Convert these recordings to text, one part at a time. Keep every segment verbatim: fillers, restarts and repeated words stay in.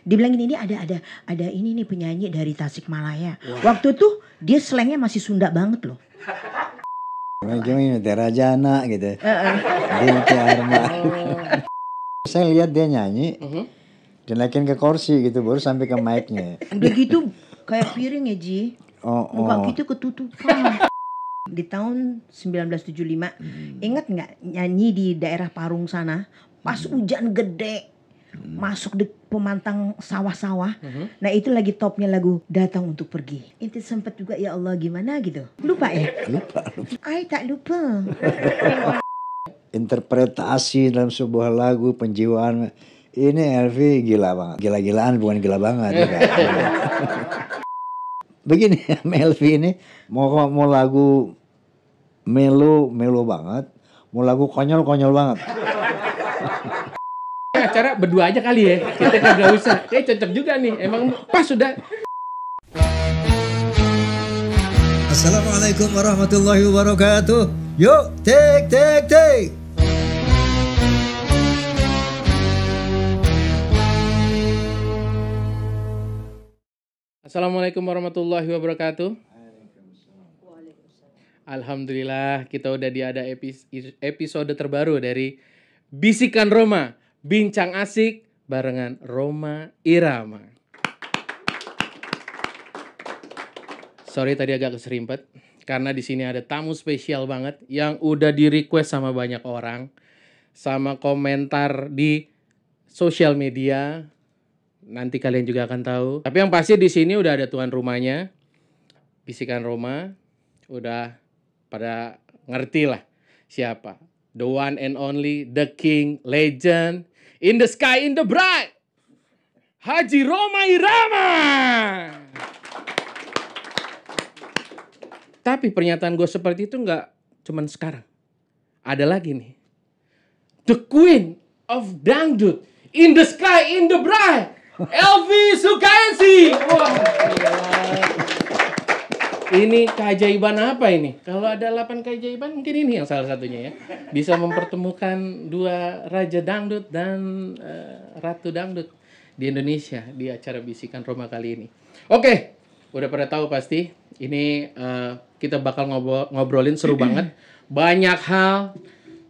Dibilangin ini ada ada ada ini nih penyanyi dari Tasikmalaya. Wow. Waktu tuh dia slangnya masih Sunda banget loh. Ngejungin Terajana gitu. Heeh. Saya lihat dia nyanyi. Heeh. Dinaikin ke kursi gitu baru sampai ke mic-nya. Begitu kayak piring ya, Ji. Oh, oh. Muka gitu ketutupan. Di tahun sembilan belas tujuh puluh lima, hmm. ingat nggak nyanyi di daerah Parung sana? Pas hmm. hujan gede. Hmm. Masuk di pemantang sawah-sawah. Hmm. Nah itu lagi topnya lagu Datang Untuk Pergi. Inti sempat juga ya Allah gimana gitu. Lupa ya? Lupa. Ay tak lupa. Interpretasi dalam sebuah lagu, penjiwaan. Ini Elvy gila banget. Gila-gilaan bukan gila banget. Ya, kan? Begini Elvy ini mau, mau lagu melo, melo banget. Mau lagu konyol, konyol banget. Acara berdua aja kali ya, kita nggak usah. Eh cocok juga nih, emang pas sudah. Assalamualaikum warahmatullahi wabarakatuh. Yuk, take, take, take. Assalamualaikum warahmatullahi wabarakatuh. Alhamdulillah kita udah diada episode terbaru dari Bisikan Rhoma. Bincang asik barengan Rhoma Irama. Sorry tadi agak keserimpet karena di sini ada tamu spesial banget yang udah di request sama banyak orang, sama komentar di sosial media. Nanti kalian juga akan tahu. Tapi yang pasti di sini udah ada tuan rumahnya. Bisikan Rhoma udah pada ngerti lah siapa. The one and only, the king, legend, in the sky, in the bright, Haji Rhoma Irama. Tapi pernyataan gue seperti itu nggak cuman sekarang. Ada lagi nih. The queen of dangdut, in the sky, in the bright, Elvy Sukaesih. Ini keajaiban apa ini? Kalau ada delapan keajaiban mungkin ini yang salah satunya ya. Bisa mempertemukan dua raja dangdut dan uh, ratu dangdut di Indonesia di acara Bisikan Rhoma kali ini. Oke, udah pada tahu pasti. Ini uh, kita bakal ngobrol, ngobrolin seru banget. Banyak hal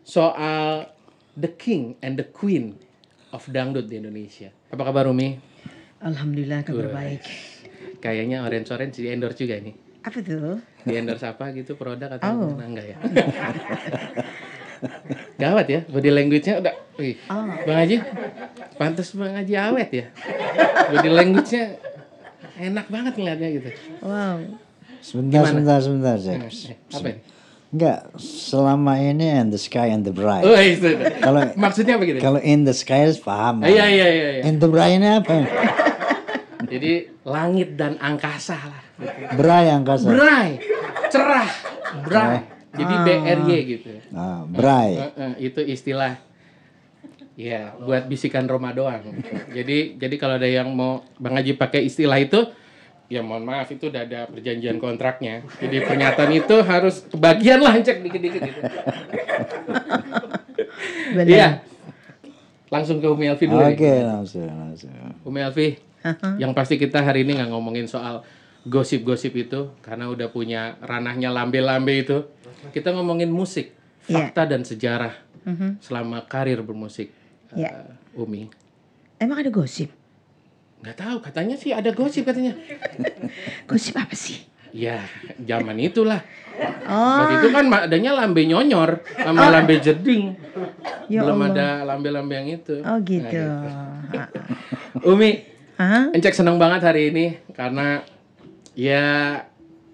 soal the king and the queen of dangdut di Indonesia. Apa kabar Rumi? Alhamdulillah kabar baik. Kayaknya orange-orange di endorse juga ini. Apa tuh? Di endorse apa gitu produk atau oh. enggak ya? Gawat ya, body language-nya udah wih. Oh. Bang Haji, pantas Bang Haji awet ya. Body language-nya enak banget ngeliatnya gitu. Wow. Sebentar, Gimana? sebentar, sebentar. Saya. Apa ini? Enggak, selama ini in the sky and the bright. Oh, kalau maksudnya apa gitu? Kalau in the sky paham. Iya, iya, iya, iya. In the bright-nya apa? Jadi langit dan angkasa lah. Berai angkasa. Berai, cerah, berai. Jadi ah. B R Y gitu. Nah, berai. Uh, uh, uh, itu istilah. Ya, yeah, buat Bisikan Rhoma doang. Jadi, jadi kalau ada yang mau Bang Haji pakai istilah itu, ya mohon maaf itu udah ada perjanjian kontraknya. Jadi pernyataan itu harus kebagian lah, cek dikit-dikit. Iya. Gitu. Yeah. Langsung ke Umi Elvy dulu. Oke, okay, langsung, langsung. Umi Elvy, yang pasti kita hari ini nggak ngomongin soal gosip-gosip itu karena udah punya ranahnya lambe-lambe itu. Kita ngomongin musik, fakta yeah. dan sejarah mm-hmm. selama karir bermusik yeah. uh, Umi. Emang ada gosip? Nggak tahu, katanya sih ada gosip katanya. Gosip apa sih? Ya, zaman itulah. Oh. Waktu itu kan adanya lambe nyonyor sama oh. lambe jeding. Ya belum Allah. Ada lambe-lambe yang itu. Oh gitu. Nah, gitu. Umi, huh? Encek seneng banget hari ini karena ya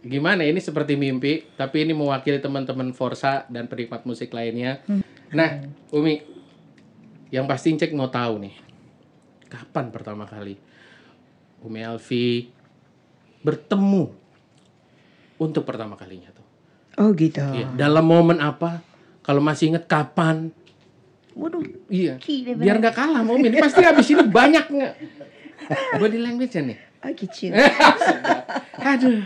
gimana ini seperti mimpi, tapi ini mewakili teman-teman Forsa dan penikmat musik lainnya. Hmm. Nah, Umi, yang pasti Encek mau tahu nih, kapan pertama kali Umi Elvy bertemu untuk pertama kalinya tuh? Oh gitu. Ya, dalam momen apa? Kalau masih inget kapan? Waduh, iya. Biar nggak kalah sama Umi, ini pasti habis ini banyak nggak? Body language-nya nih. Oh gitu. Aduh,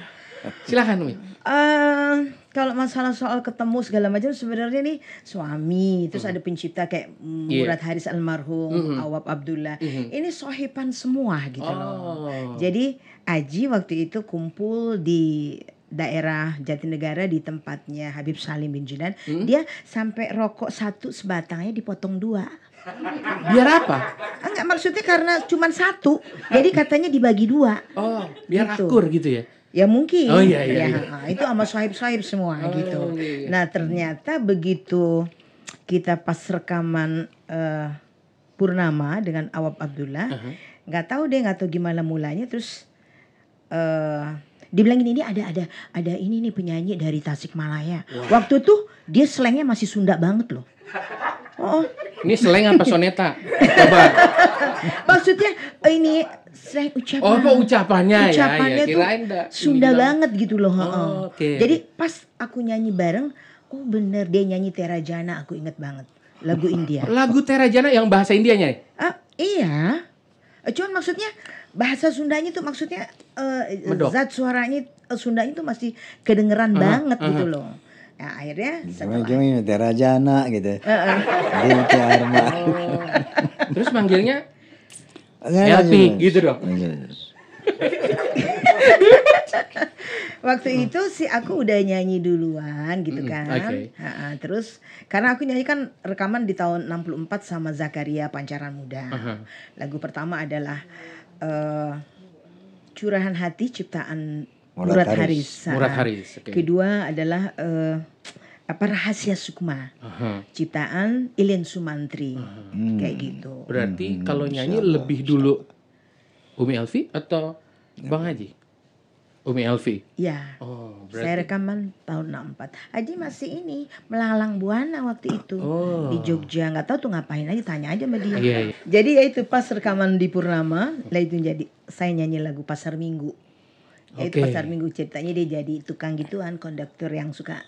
silakan Umi. Uh, kalau masalah soal ketemu segala macam sebenarnya nih suami, terus mm. ada pencipta kayak Murad yeah. Haris almarhum, mm -hmm. Awab Abdullah, mm -hmm. ini sohiban semua gitu oh. loh. Jadi Aji waktu itu kumpul di daerah Jatinegara di tempatnya Habib Salim bin Junan, mm. dia sampai rokok satu sebatangnya dipotong dua. Biar apa? Enggak, maksudnya karena cuma satu, jadi katanya dibagi dua. Oh, biar gitu. Akur gitu ya? Ya mungkin. Oh, iya, iya, ya, iya. Itu sama sahib-sahib semua oh, gitu. Iya, iya. Nah ternyata begitu kita pas rekaman uh, Purnama dengan Awab Abdullah, nggak uh -huh. tahu deh nggak tahu gimana mulanya, terus uh, dibilang ini ada ada ada ini nih penyanyi dari Tasikmalaya. Wow. Waktu itu dia slangnya masih Sunda banget loh. Oh, ini slang apa soneta? Coba. Maksudnya ini slang ucapan. Oh, apa ucapannya, ucapannya ya? Ya kirain dah. Sunda banget gitu loh. Oh, okay. Jadi pas aku nyanyi bareng, oh bener dia nyanyi Terajana, aku inget banget lagu India. Lagu Terajana yang bahasa Indianya? Ah, iya. Cuman maksudnya bahasa Sundanya tuh maksudnya uh, zat suaranya uh, Sundanya tuh masih kedengeran uh-huh. banget uh-huh. gitu loh. Nah, akhirnya setelah cuma Terajana gitu. Heeh. Oh. Terus manggilnya Elvy gitu dong. Waktu oh. itu si aku udah nyanyi duluan gitu kan. Okay. Ha, terus karena aku nyanyi kan rekaman di tahun enam puluh empat sama Zakaria Pancaran Muda. Uh-huh. Lagu pertama adalah uh, Curahan Hati ciptaan Murad Haris. Murad Haris. Okay. Kedua adalah uh, apa Rahasia Sukma, aha. ciptaan Ilin Sumantri, hmm. kayak gitu. Berarti hmm. kalau nyanyi siapa, lebih siapa. dulu Umi Elvy atau ya. Bang Haji? Umi Elvy. Ya. Oh, berarti. Saya rekaman tahun enam puluh empat. Haji masih ini melalang buana waktu itu oh. di Jogja. Nggak tahu tuh ngapain aja, tanya aja sama dia. Yeah, yeah. Jadi ya itu pas rekaman di Purnama, lah itu jadi saya nyanyi lagu Pasar Minggu. Itu okay. Pasar Minggu ceritanya dia jadi tukang gituan, konduktor yang suka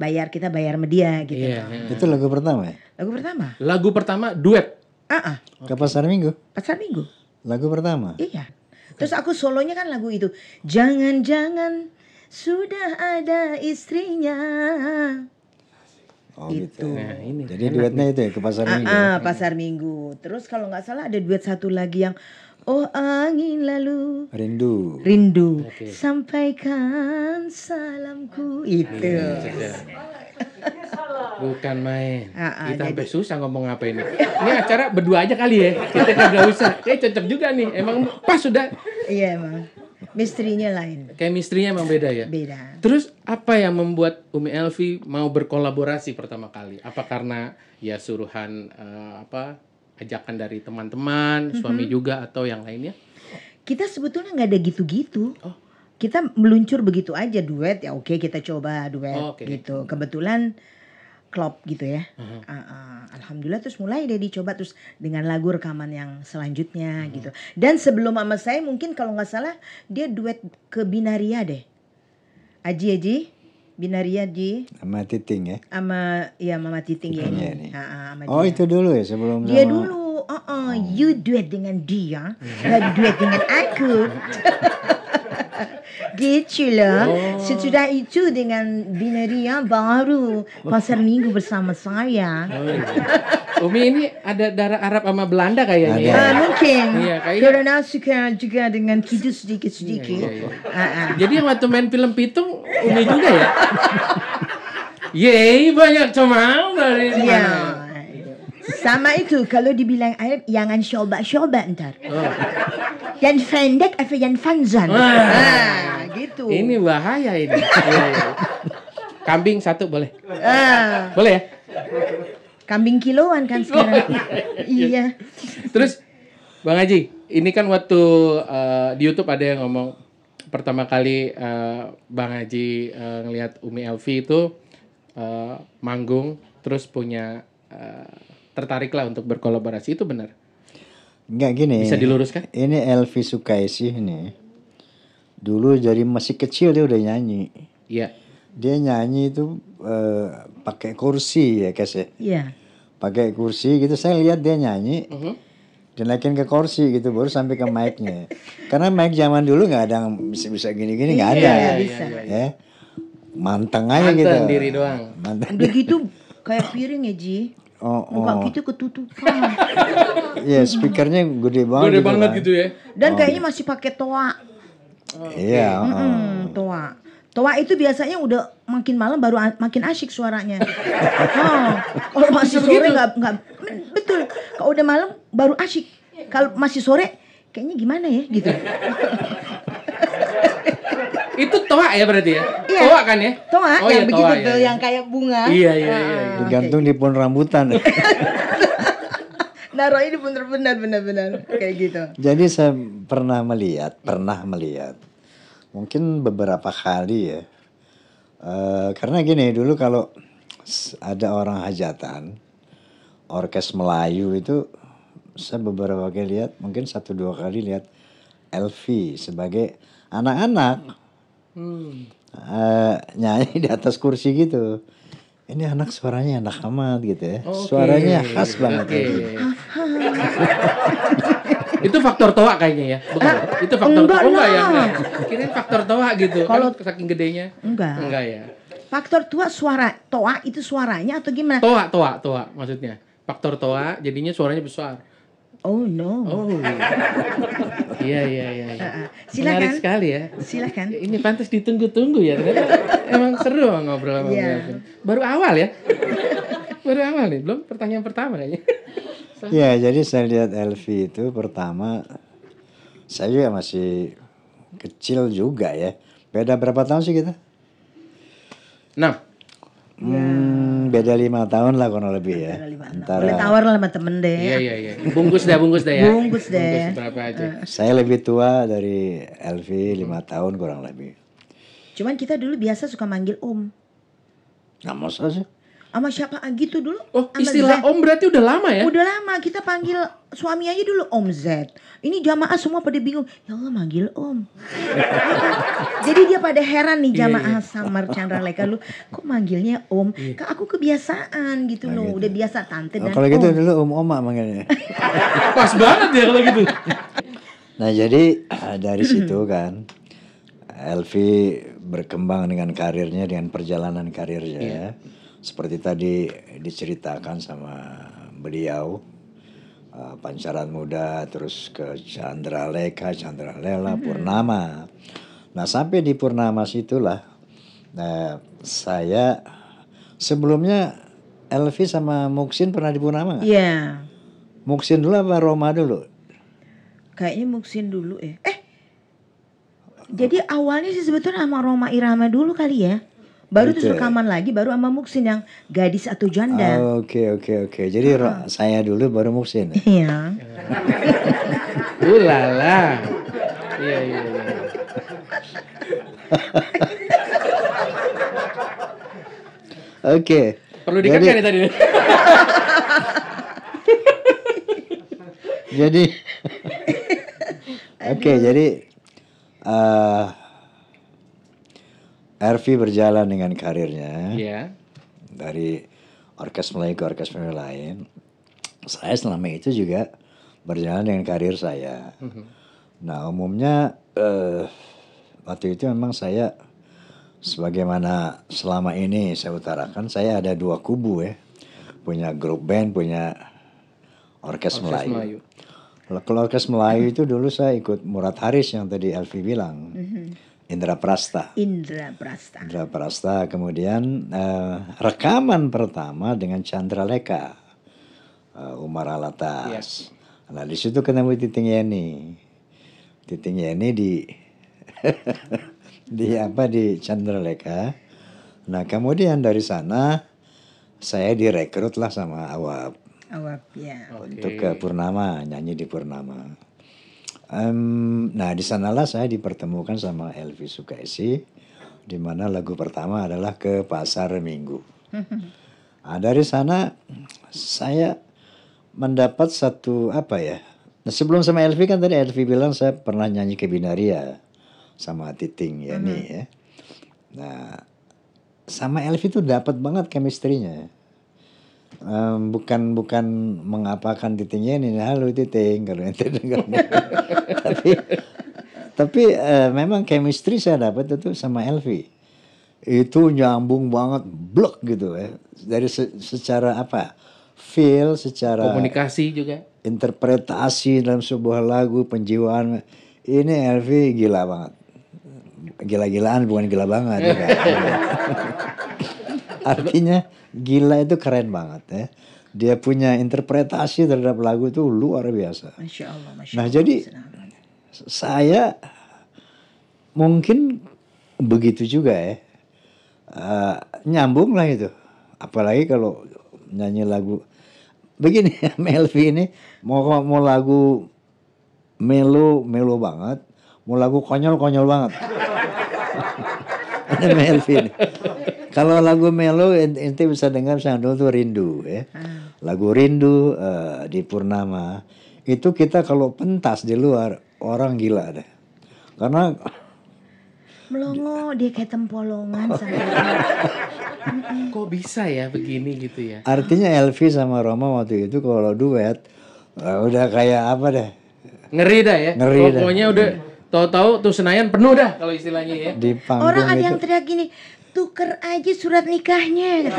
bayar kita bayar media gitu. Yeah, yeah. Itu lagu pertama ya? Lagu pertama. Lagu pertama duet. Ah, uh -uh. Ke Pasar Minggu. Pasar Minggu. Lagu pertama. Iya. Terus aku solonya kan lagu itu. Jangan-jangan sudah ada istrinya. Oh gitu. Gitu. Nah, ini. Jadi duetnya itu ya ke Pasar uh -uh, Minggu. Ah, Pasar Minggu. Terus kalau nggak salah ada duet satu lagi yang Oh angin lalu Rindu Rindu okay. Sampaikan salamku. Itu yes. Bukan main A -a, kita jadi... sampai susah ngomong apa ini. Ini acara berdua aja kali ya. Kita kagak usah. Eh cocok juga nih. Emang pas sudah. Iya emang. Misterinya lain. Kayak misterinya emang beda ya. Beda. Terus apa yang membuat Umi Elvy mau berkolaborasi pertama kali? Apa karena ya suruhan uh, apa ajakan dari teman-teman, suami mm-hmm. juga atau yang lainnya? Kita sebetulnya nggak ada gitu-gitu. Oh. Kita meluncur begitu aja duet ya. Oke, okay, kita coba duet oh, okay. gitu. Kebetulan klop gitu ya. Uh-huh. uh, uh, Alhamdulillah terus mulai deh dicoba terus dengan lagu rekaman yang selanjutnya uh-huh. gitu. Dan sebelum sama saya mungkin kalau nggak salah dia duet ke Binaria deh. Aji Aji. Binaria di sama Titing ya? Sama ya Mama Titing Yeni. Ha, ha, oh dia. Itu dulu ya sebelum dia sama... dulu. Uh -uh, oh. You duet dengan dia, gak duet dengan aku. Gitu loh. Oh. Sesudah itu dengan Binaria baru Pasar Minggu bersama saya. Oh, iya. Umi ini ada darah Arab sama Belanda kayaknya. Ya? Uh, mungkin. Iya, kayaknya. Karena suka juga dengan kidul sedikit-sedikit. Iya, iya, iya. uh -uh. Jadi waktu main film Pitung Umi juga ya. Yeay banyak cuma dari mana. Ya. Sama itu kalau dibilang Arab jangan coba-coba ntar. Oh. Yang pendek atau yang fanzan. Wah. Nah, gitu. Ini bahaya ini. Kambing satu boleh. Ah. Boleh ya? Kambing kiloan kan sekarang. Oh, iya. Terus Bang Haji, ini kan waktu uh, di YouTube ada yang ngomong pertama kali uh, Bang Haji uh, ngelihat Umi Elvy itu uh, manggung terus punya uh, tertariklah untuk berkolaborasi, itu benar? Enggak gini. Bisa diluruskan? Ini Elvy Sukaesih nih. Dulu dari masih kecil dia udah nyanyi. Iya. Yeah. Dia nyanyi itu uh, pakai kursi ya Kes. Iya. Yeah. Pakai kursi gitu saya lihat dia nyanyi. Uh-huh. Dan naikin ke kursi gitu baru sampai ke mic-nya. Karena mic zaman dulu nggak ada yang bisa gini-gini nggak -gini, yeah, ada. Iya, yeah, yeah, yeah. manteng aja gitu. Manteng diri doang. Manteng. Udah gitu kayak piring ya Ji. Oh, oh. Muka kita ketutupan. Iya, yeah, speakernya gede banget. Gede gitu banget kan. Gitu ya. Dan oh. kayaknya masih pakai toa. Iya. Oh, okay. mm -mm, toa. Toa itu biasanya udah makin malam baru makin asyik suaranya. Oh, kalau masih sore nggak nggak betul. Kalau udah malam baru asyik. Kalau masih sore kayaknya gimana ya gitu. Itu toa ya berarti ya? Iya. Toa kan ya? Toa, oh, yang iya, begitu toa, tuh, iya. yang kayak bunga. Iya, iya, iya. iya. Digantung okay. di pohon rambutan. Naruhnya di pohon rambutan, benar-benar kayak gitu. Jadi saya pernah melihat, pernah melihat. Mungkin beberapa kali ya. Uh, karena gini, dulu kalau ada orang hajatan, orkes Melayu itu, saya beberapa kali lihat, mungkin satu dua kali lihat Elvy sebagai anak-anak. Hmm. Uh, nyanyi di atas kursi gitu. Ini anak suaranya enak amat gitu ya. Okay. Suaranya khas banget. Okay. Gitu. Itu faktor toa kayaknya ya. Bukan, itu faktor enggak toa enggak ya. Kirain faktor toa gitu. Kalau kan saking gedenya. Enggak. Enggak ya. Faktor toa suara toa itu suaranya atau gimana? Toa toa toa maksudnya. Faktor toa jadinya suaranya besar. Oh no. Oh. Iya iya iya. Silakan. Menarik sekali ya. Silakan. Ini pantas ditunggu-tunggu ya. Emang seru ngobrol sama yeah. Baru awal ya. Baru awal nih, belum pertanyaan pertama kayaknya. Iya, jadi saya lihat Elvy itu pertama saya juga masih kecil juga ya. Beda berapa tahun sih kita? Nah. Hmm, beda lima tahun lah kurang lebih ya. Antara boleh tawar lah sama temen deh. Iya iya iya. Bungkus deh, bungkus deh ya. Bungkus deh. Bungkus berapa aja. Uh. Saya lebih tua dari Elvy lima tahun kurang lebih. Cuman kita dulu biasa suka manggil Om. Nggak masalah sih. Sama siapa gitu dulu. Oh, istilah Om berarti udah lama ya? Udah lama, kita panggil suami aja dulu Om Z. Ini jamaah semua pada bingung, ya Allah manggil Om. Jadi dia pada heran nih jamaah Samar Chandra Leka lu, kok manggilnya Om? Kak aku kebiasaan gitu loh, udah biasa tante dan Om. Kalau gitu dulu Om Oma manggilnya. Pas banget ya kalau gitu. Nah jadi dari situ kan, Elvy berkembang dengan karirnya, dengan perjalanan karirnya ya. Seperti tadi diceritakan sama beliau, uh, Pancaran Muda, terus ke Chandra Leka, Chandra Lela, mm-hmm. Purnama. Nah sampai di Purnama situlah, nah, saya sebelumnya Elvy sama Muchsin pernah di Purnama nggak? Iya. Yeah. Muchsin dulu apa Rhoma dulu? Kayaknya Muchsin dulu ya. Eh, jadi awalnya sih sebetulnya sama Rhoma Irama dulu kali ya. Baru gitu. Tuh rekaman lagi, baru sama Muchsin yang gadis atau janda. Oke, oh, oke, okay, oke. Okay, okay. Jadi uh-huh. saya dulu baru Muchsin. Iya. Ulala. Iya, iya, iya. Oke. Perlu dikatakan ya tadi. Jadi, oke, okay, jadi... Uh, Elvy berjalan dengan karirnya yeah. dari orkes Melayu ke orkes Melayu lain. Saya selama itu juga berjalan dengan karir saya. Mm-hmm. Nah umumnya uh, waktu itu memang saya sebagaimana selama ini saya utarakan, saya ada dua kubu ya, punya grup band, punya orkes, orkes Melayu. Melayu. Kalau orkes Melayu mm-hmm. itu dulu saya ikut Murad Haris yang tadi Elvy bilang. Mm-hmm. Indra Prasta. Indra Prasta. Indra Prasta. Kemudian uh, rekaman pertama dengan Chandra Leka, uh, Umar Alatas. Yes. Nah di situ ketemu Titing Yeni. Titing Yeni di di apa di Chandra Leka. Nah kemudian dari sana saya direkrut lah sama Awab. Awab ya. Yeah. Untuk okay. ke Purnama, nyanyi di Purnama. Um, nah di sanalah saya dipertemukan sama Elvy Sukaesih, di mana lagu pertama adalah Ke Pasar Minggu. Nah, dari sana saya mendapat satu apa ya? Nah, sebelum sama Elvy kan tadi Elvy bilang saya pernah nyanyi ke Binaria sama Titing Yeni mm-hmm. ya. Nah sama Elvy tuh dapat banget chemistry-nya. Um, bukan bukan mengapakan Titingnya ini halo Titing kalau ente dengar tapi tapi uh, memang chemistry saya dapat itu sama Elvy itu nyambung banget, blok gitu ya. Dari se secara apa? Feel, secara komunikasi juga, interpretasi dalam sebuah lagu, penjiwaan. Ini Elvy gila banget. Gila-gilaan bukan gila banget. Ya, kan? Artinya gila itu keren banget ya. Dia punya interpretasi terhadap lagu itu luar biasa. Masya Allah, Masya nah Allah. Jadi saya mungkin begitu juga ya. Uh, nyambung lah itu. Apalagi kalau nyanyi lagu. Begini ya, Elvy ini mau, mau lagu melo, melo banget. Mau lagu konyol, konyol banget. Ini Elvy ini. Kalau lagu melo, ente bisa dengar misalnya itu Rindu ya. Lagu Rindu uh, di Purnama. Itu kita kalau pentas di luar, orang gila deh. Karena... melongo, dia kayak tempolongan. Kok bisa ya begini gitu ya? Artinya Elvy sama Rhoma waktu itu kalau duet, uh, udah kayak apa deh. Ngeri dah ya? Ngeri dah. Pokoknya udah tahu-tahu tuh Senayan penuh dah kalau istilahnya ya. Di panggung orang ada itu, yang teriak gini, tuker aja surat nikahnya gitu.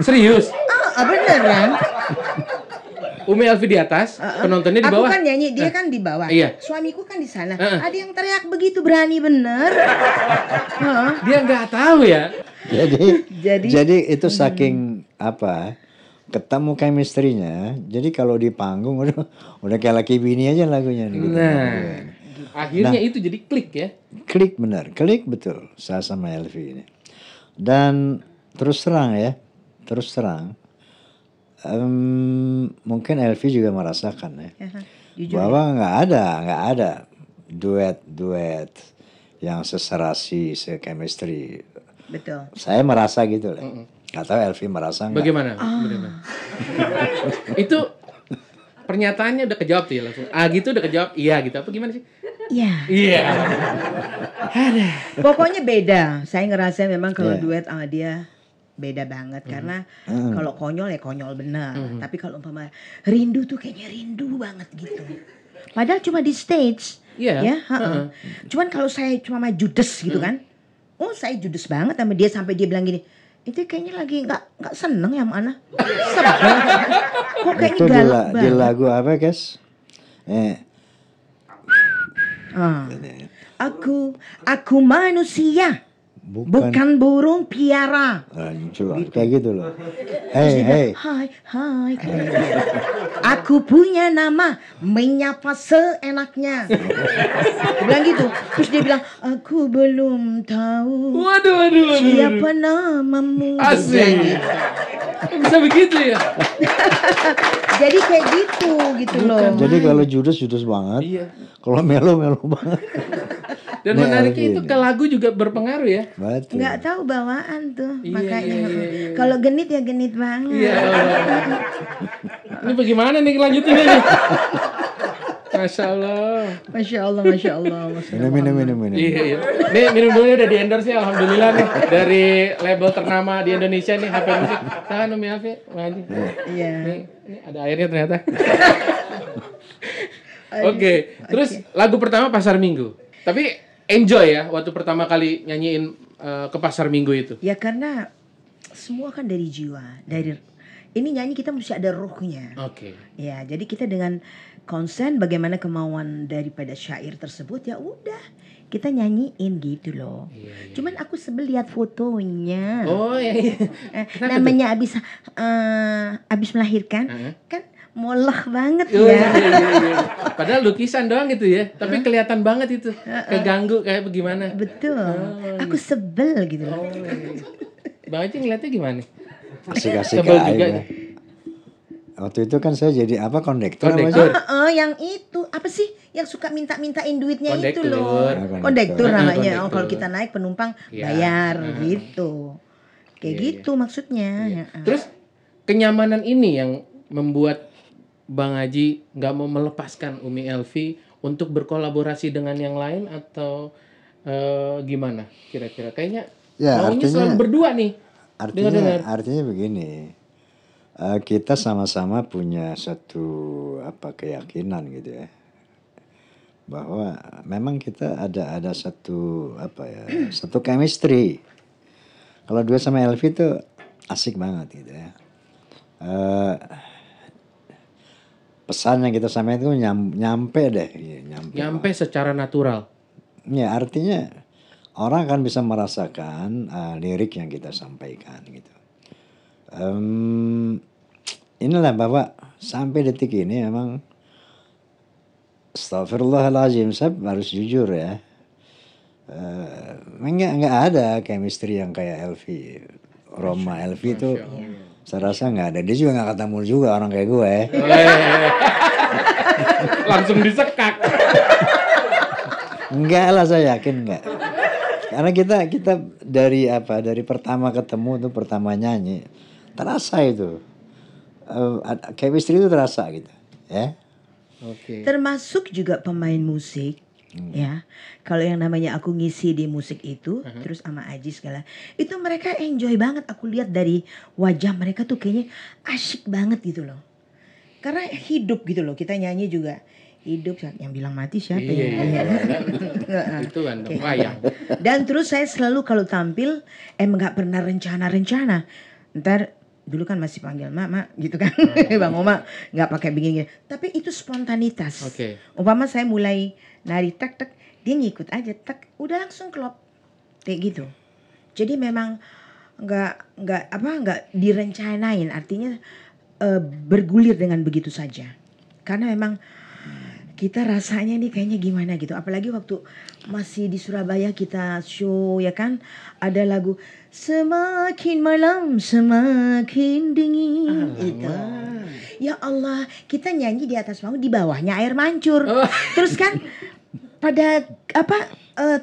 Serius? Oh, beneran. Umi Elvy di atas, uh, uh. penontonnya di bawah. Aku kan nyanyi, dia uh. kan di bawah. Iya. Suamiku kan di sana. Uh, uh. Ada yang teriak begitu berani bener. uh. Dia nggak tahu ya. Jadi, jadi, jadi itu saking hmm. apa? Ketemu chemistry-nya. Jadi kalau di panggung udah, udah kayak laki bini aja lagunya. Gitu. Nah. Gitu. Akhirnya nah, itu jadi klik ya. Klik benar, klik betul. Saya sama Elvy ini. Dan terus terang ya, terus terang. Um, mungkin Elvy juga merasakan ya. Jujur, bahwa nggak ya? ada, nggak ada duet-duet yang seserasi, se-chemistry. Betul. Saya merasa gitu lah. Mm-mm. Atau Elvy merasa nggak. Bagaimana? Ah. Bagaimana? Itu pernyataannya udah kejawab tuh ya langsung. Ah gitu udah kejawab, iya gitu. Apa gimana sih? Iya. Iya. Pokoknya beda. Saya ngerasa memang kalau yeah. duet sama dia beda banget, mm-hmm. karena mm-hmm. kalau konyol ya konyol benar. Mm-hmm. Tapi kalau umpama Rindu tuh kayaknya rindu banget gitu. Padahal cuma di stage. Iya. Yeah. Ya, uh-uh. Cuman kalau saya cuma mah judes gitu mm. kan. Oh, saya judes banget sama dia sampai dia bilang gini, itu kayaknya lagi nggak nggak seneng ya sama Ana. Kok kayaknya itu galak di, la, di lagu apa guys? Eh. Ah. Aku aku manusia, bukan, bukan burung piara. Anjur, gitu. Kayak gitu loh. Hey hey. Hai hai. Aku punya nama, menyapa seenaknya. Dia bilang gitu. Terus dia bilang, aku belum tahu. Waduh waduh. Siapa namamu? Asik. Bisa begitu ya. Jadi kayak gitu gitu bukan loh. Jadi kalau judes judes banget. Iya. Kalau melo melo banget. Dan nah, menariknya itu ke lagu juga berpengaruh ya. Betul. Nggak tahu bawaan tuh, iya, makanya. Iya, iya, iya. Kalau genit ya genit banget. Iya. Ini bagaimana nih lanjutinnya nih? Masya Allah. Masya Allah, Masya Allah. Masya Allah. Minum, minum, minum. Iya, iya. Nih minum dulu udah di endorse ya, alhamdulillah nih. Dari label ternama di Indonesia nih, H P Musik. Tahan Umi Elvy, wajib. Iya. Nih, ini ada airnya ternyata. Oke, okay. Terus okay. Lagu pertama Pasar Minggu. Tapi enjoy ya waktu pertama kali nyanyiin uh, ke Pasar Minggu itu. Ya karena semua kan dari jiwa, dari ini nyanyi kita mesti ada ruhnya. Oke. Okay. Ya jadi kita dengan konsen bagaimana kemauan daripada syair tersebut ya udah kita nyanyiin gitu loh. Iya, iya. Cuman aku sebel lihat fotonya. Oh iya. Iya. Namanya abis uh, abis melahirkan uh-huh. kan. Moleh banget ya. Iya, iya, iya. Padahal lukisan doang gitu ya, tapi kelihatan banget itu keganggu kayak bagaimana. Betul. Oh, aku sebel gitu. Oh, Bang Haji ngeliatnya gimana? Asik-asik aja. Waktu itu kan saya jadi apa kondektor. Kondektor. Oh, oh, yang itu apa sih? Yang suka minta-mintain duitnya kondektor. Itu loh. Nah, kondektor namanya. Oh, kalau kita naik penumpang ya. Bayar nah. gitu. Kayak ya, gitu ya. Maksudnya. Ya. Terus kenyamanan ini yang membuat Bang Haji nggak mau melepaskan Umi Elvy untuk berkolaborasi dengan yang lain atau uh, gimana kira-kira? Kayaknya ya, maunya selalu berdua nih. Artinya, dengar, dengar. artinya begini, uh, kita sama-sama punya satu apa keyakinan gitu ya. bahwa memang kita ada ada satu apa ya satu chemistry. Kalau dua sama Elvy tuh asik banget gitu ya. Uh, pesan yang kita sampaikan itu nyam, nyampe deh, ya, nyampe, nyampe secara natural. Ya artinya orang akan bisa merasakan uh, lirik yang kita sampaikan gitu. Um, inilah bahwa sampai detik ini memang astagfirullahaladzim, saya harus jujur ya. Uh, enggak, enggak ada chemistry yang kayak Elvy, Rhoma Elvy itu saya rasa enggak ada. Dia juga enggak ketemu juga orang kayak gue. Langsung disekak. Enggak lah, saya yakin enggak. Karena kita kita dari apa dari pertama ketemu tuh, pertama nyanyi terasa itu. Uh, chemistry itu terasa gitu ya. Okay. Termasuk juga pemain musik, hmm. ya. Kalau yang namanya aku ngisi di musik itu, uh-huh. terus sama Aji segala, itu mereka enjoy banget. Aku lihat dari wajah mereka tuh kayaknya asyik banget gitu loh. Karena hidup gitu loh, kita nyanyi juga hidup. Yang bilang mati siapa? Iya, ya? Iya, iya. Itu kan okay. Wayang. Dan terus saya selalu kalau tampil, emang nggak pernah rencana-rencana. Ntar dulu kan masih panggil mama gitu kan, oh, Bang Oma nggak pakai begini, tapi itu spontanitas. Okay. Umpama saya mulai nari tak tak, dia ngikut aja tak, udah langsung klop kayak gitu. Jadi memang nggak nggak apa nggak direncanain, artinya e, bergulir dengan begitu saja. Karena memang kita rasanya nih kayaknya gimana gitu, apalagi waktu masih di Surabaya kita show ya kan, ada lagu semakin malam semakin dingin gitu. Ya Allah, kita nyanyi di atas panggung, di bawahnya air mancur. Oh. Terus kan pada apa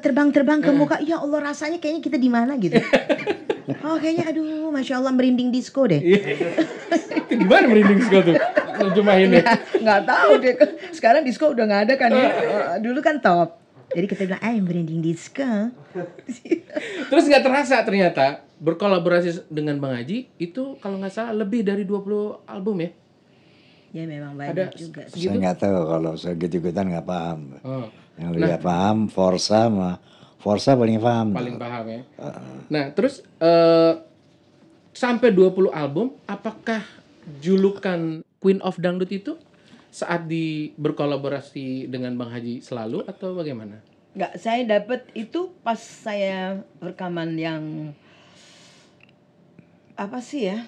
terbang-terbang ke muka, ya Allah rasanya kayaknya kita di mana gitu. Oh kayaknya aduh, masya Allah merinding disco deh. Itu gimana merinding disco tuh? Cuma ini nggak tahu deh, sekarang disco udah nggak ada kan ya, dulu kan top, jadi kita bilang I'm branding disco. Terus nggak terasa ternyata berkolaborasi dengan Bang Haji itu kalau nggak salah lebih dari dua puluh album ya. Ya memang banyak ada juga. Saya nggak tahu kalau segitu-gituan nggak paham. Oh. Yang lebih nah, paham Forza mah Forza paling paham. Paling paham ya. Uh-uh. Nah terus uh, sampai dua puluh album, apakah julukan Queen of Dangdut itu saat di berkolaborasi dengan Bang Haji selalu atau bagaimana? Enggak, saya dapat itu pas saya rekaman yang apa sih ya?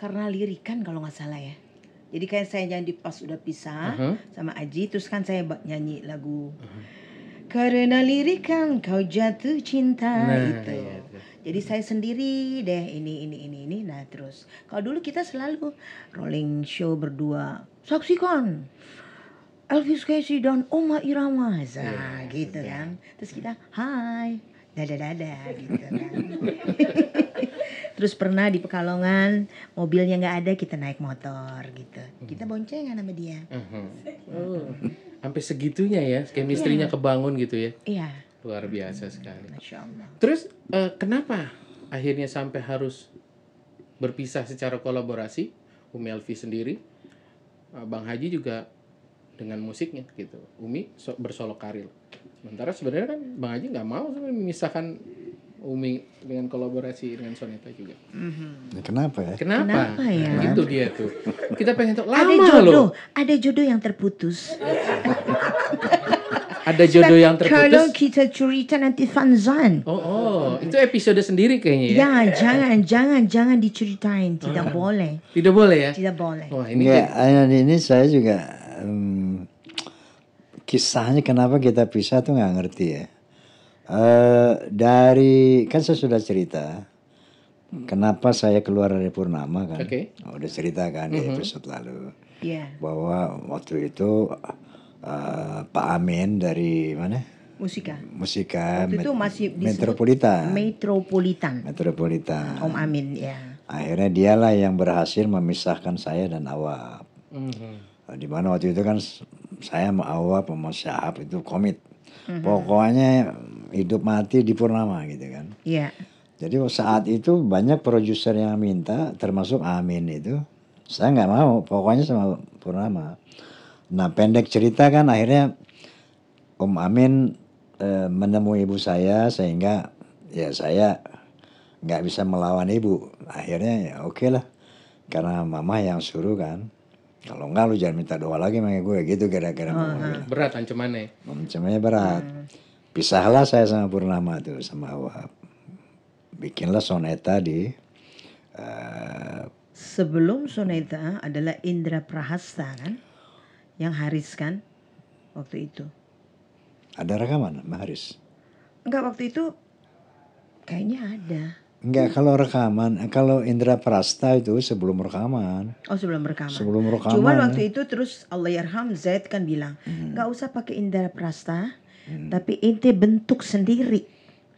Karena lirikan kalau nggak salah ya. Jadi kayak saya nyanyi pas udah pisah uh-huh. sama Haji, terus kan saya nyanyi lagu uh-huh. karena lirikan kau jatuh cinta nah, itu. Ya. Jadi saya sendiri deh ini ini ini ini. Nah terus kalau dulu kita selalu rolling show berdua, saksikan Elvy Sukaesih dan Rhoma Irama, nah, gitu kan. Terus kita hai dada dada gitu kan. Terus pernah di Pekalongan mobilnya nggak ada, kita naik motor gitu, kita boncengan sama dia. Uh-huh. Oh, sampai segitunya ya, chemistry-nya yeah. kebangun gitu ya. Iya. Yeah. Luar biasa sekali. Masya Allah. Terus uh, kenapa akhirnya sampai harus berpisah secara kolaborasi, Umi Elvy sendiri, uh, Bang Haji juga dengan musiknya gitu. Umi so- bersolo karir. Sementara sebenarnya kan Bang Haji nggak mau memisahkan Umi dengan kolaborasi dengan Soneta juga. Mm-hmm. Kenapa ya? Kenapa? Kenapa ya? Nah, itu dia tuh. Kita pengen tahu. Ada jodoh, loh. Ada jodoh yang terputus. Ada jodoh yang terputus. Kalau kita cerita nanti fanzan. Oh, oh, itu episode sendiri kayaknya ya. Ya, jangan, jangan, jangan diceritain. Tidak uh-huh. boleh. Tidak boleh ya? Tidak boleh. Wah, ini ya, ini saya juga um, kisahnya kenapa kita pisah tuh nggak ngerti ya. Uh, dari kan saya sudah cerita kenapa saya keluar dari Purnama kan. Okay. Oh, udah cerita kan uh-huh. di episode lalu. Yeah. Bahwa waktu itu Uh, Pak Amin dari mana? Musika. Musika. Waktu itu masih Metropolitan. Metropolitan. Metropolitan. Om Amin ya. Akhirnya dialah yang berhasil memisahkan saya dan Awab. Mm-hmm. Di mana waktu itu kan saya sama Awab sama Syahab itu komit. Mm-hmm. Pokoknya hidup mati di Purnama gitu kan. Iya. Yeah. Jadi saat itu banyak produser yang minta, termasuk Amin itu. Saya nggak mau, pokoknya sama Purnama. Nah pendek cerita kan akhirnya Om Amin e, menemui ibu saya, sehingga ya saya nggak bisa melawan ibu. Akhirnya ya oke lah, karena mama yang suruh kan. Kalau enggak lu jangan minta doa lagi sama gue, gitu kira-kira. Uh-huh. Berat ancamannya. Ancamannya berat. Hmm. Pisahlah saya sama Purnama tuh, sama Awab. Bikinlah Soneta di... Uh, Sebelum Soneta adalah Indra Prasta kan? Yang Haris kan? Waktu itu. Ada rekaman sama Haris? Enggak, waktu itu kayaknya ada. Enggak, kalau rekaman, kalau Indra Prasta itu sebelum rekaman. Oh, sebelum rekaman. Sebelum rekaman. Cuma waktu itu terus Allahyarham Zaid kan bilang, hmm. gak usah pakai Indra Prasta, hmm. tapi ente bentuk sendiri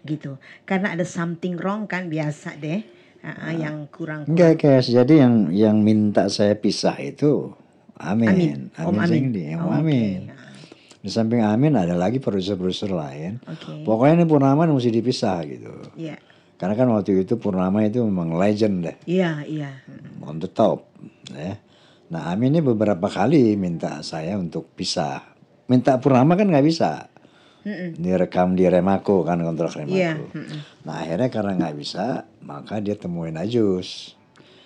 gitu. Karena ada something wrong kan, biasa deh, nah. yang kurang. Enggak, guys. Jadi yang yang minta saya pisah itu Amin. Amin. Amin. Om Amin. Om Amin. Oh, okay. Di samping Amin ada lagi produser-produser lain. Okay. Pokoknya ini Purnama mesti dipisah gitu. Iya. Yeah. Karena kan waktu itu Purnama itu memang legend deh. Iya, iya. On the top. Ya. Nah Amin ini beberapa kali minta saya untuk pisah. Minta Purnama kan gak bisa. Mm-mm. Direkam di Remaco kan, kontrak Remaco. Yeah. Nah akhirnya karena gak bisa, maka dia temuin Ajus.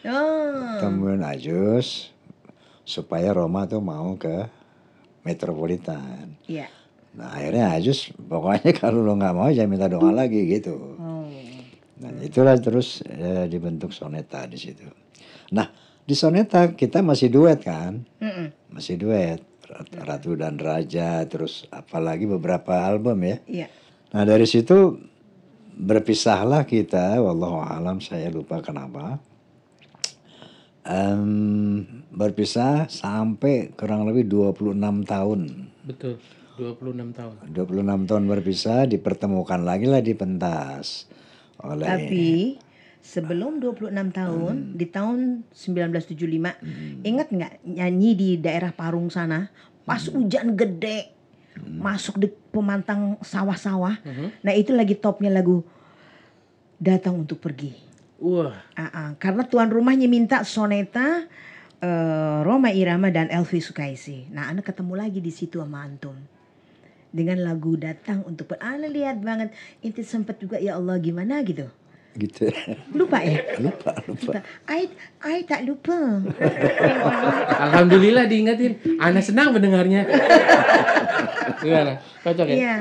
Oh. Temuin Ajus supaya Rhoma tuh mau ke Metropolitan. Iya. Yeah. Nah akhirnya Ajus pokoknya kalau lo gak mau jangan minta doa lagi gitu. Oh. Nah, itulah terus ya, dibentuk Soneta di situ. Nah, di Soneta kita masih duet kan? Mm-mm. Masih duet. Ratu dan Raja, terus apalagi beberapa album ya. Iya. Nah, dari situ berpisahlah kita, wallahu alam saya lupa kenapa. Um, berpisah sampai kurang lebih dua puluh enam tahun. Betul. dua puluh enam tahun. dua puluh enam tahun berpisah, dipertemukan lagi lah di pentas. Oleh. Tapi sebelum dua puluh enam tahun hmm. di tahun seribu sembilan ratus tujuh puluh lima hmm. ingat nggak nyanyi di daerah Parung sana pas hmm. hujan gede hmm. masuk di pemantang sawah-sawah hmm. nah itu lagi topnya lagu Datang Untuk Pergi. Wah. Uh. Uh-uh. Karena tuan rumahnya minta Soneta, uh, Rhoma Irama dan Elvy Sukaesih. Nah anak ketemu lagi di situ sama antum dengan lagu Datang Untuk Pergi. Ana lihat banget inti sempat juga, ya Allah gimana gitu. Gitu. Lupa ya? Lupa, lupa. Ai ai tak lupa. Alhamdulillah diingatin. Ana senang mendengarnya. Gimana? Cocok ya? Iya.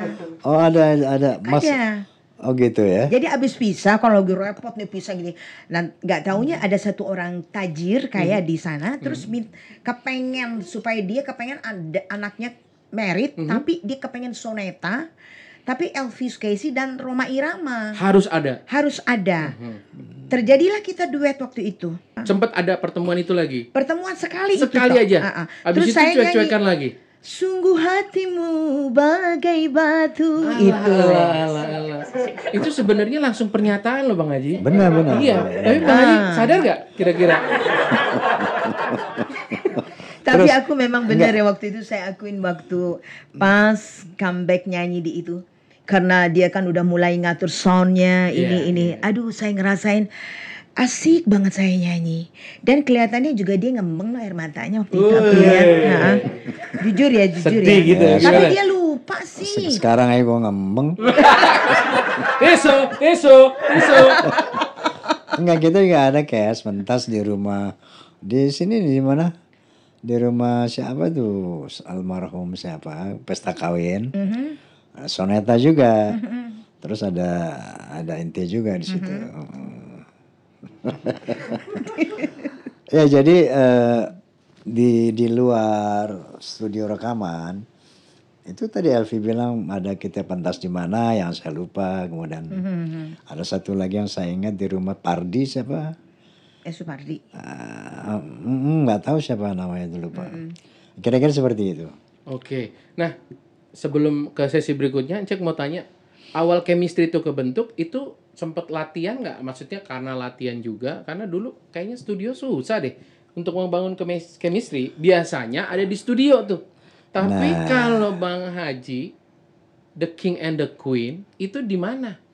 Oh, ada ada Mas. Ada. Oh gitu ya. Jadi abis pisah, kalau lagi repot nih pisah gini. Dan nggak taunya ada satu orang tajir kayak hmm. di sana terus hmm. kepengen supaya dia kepengen ada anaknya merit, mm-hmm. tapi dia kepengen Soneta, tapi Elvy Sukaesih dan Rhoma Irama harus ada, harus ada. Mm-hmm. Terjadilah kita duet waktu itu. Sempat ada pertemuan itu lagi. Pertemuan sekali, sekali itu, aja. Uh-uh. Abis terus itu cuek-cuekan lagi. Sungguh hatimu bagai batu. Alah, itu. Alah, alah, alah. Itu sebenarnya langsung pernyataan loh Bang Haji. Benar-benar. Iya. Benar. Tapi Bang ah. Haji sadar nggak kira-kira? Tapi terus, aku memang benar ya waktu itu saya akuin waktu pas comeback nyanyi di itu. Karena dia kan udah mulai ngatur soundnya ini yeah, ini. Yeah. Aduh saya ngerasain asik banget saya nyanyi. Dan kelihatannya juga dia ngembeng loh air matanya waktu itu. Aku lihat. Nah, jujur ya, jujur sedih ya. Gitu ya. Tapi dia lupa sih. Sekarang aja gue ngembeng. Eso, eso, eso. Enggak gitu juga ada kayak sementas di rumah. Di sini di mana? Di rumah siapa tuh almarhum siapa pesta kawin mm-hmm. Soneta juga mm-hmm. terus ada ada inti juga di situ mm-hmm. ya jadi uh, di di luar studio rekaman itu tadi Elvy bilang ada kita pentas di mana yang saya lupa kemudian mm-hmm. ada satu lagi yang saya ingat di rumah Pardi siapa Eh Supardi uh, mm, Gak tahu siapa namanya itu lupa mm-hmm. Kira-kira seperti itu. Oke, nah sebelum ke sesi berikutnya Encik mau tanya, awal chemistry itu kebentuk itu sempat latihan gak? Maksudnya karena latihan juga, karena dulu kayaknya studio susah deh untuk membangun chemistry. Biasanya ada di studio tuh. Tapi nah, kalau Bang Haji The King and the Queen itu di mana?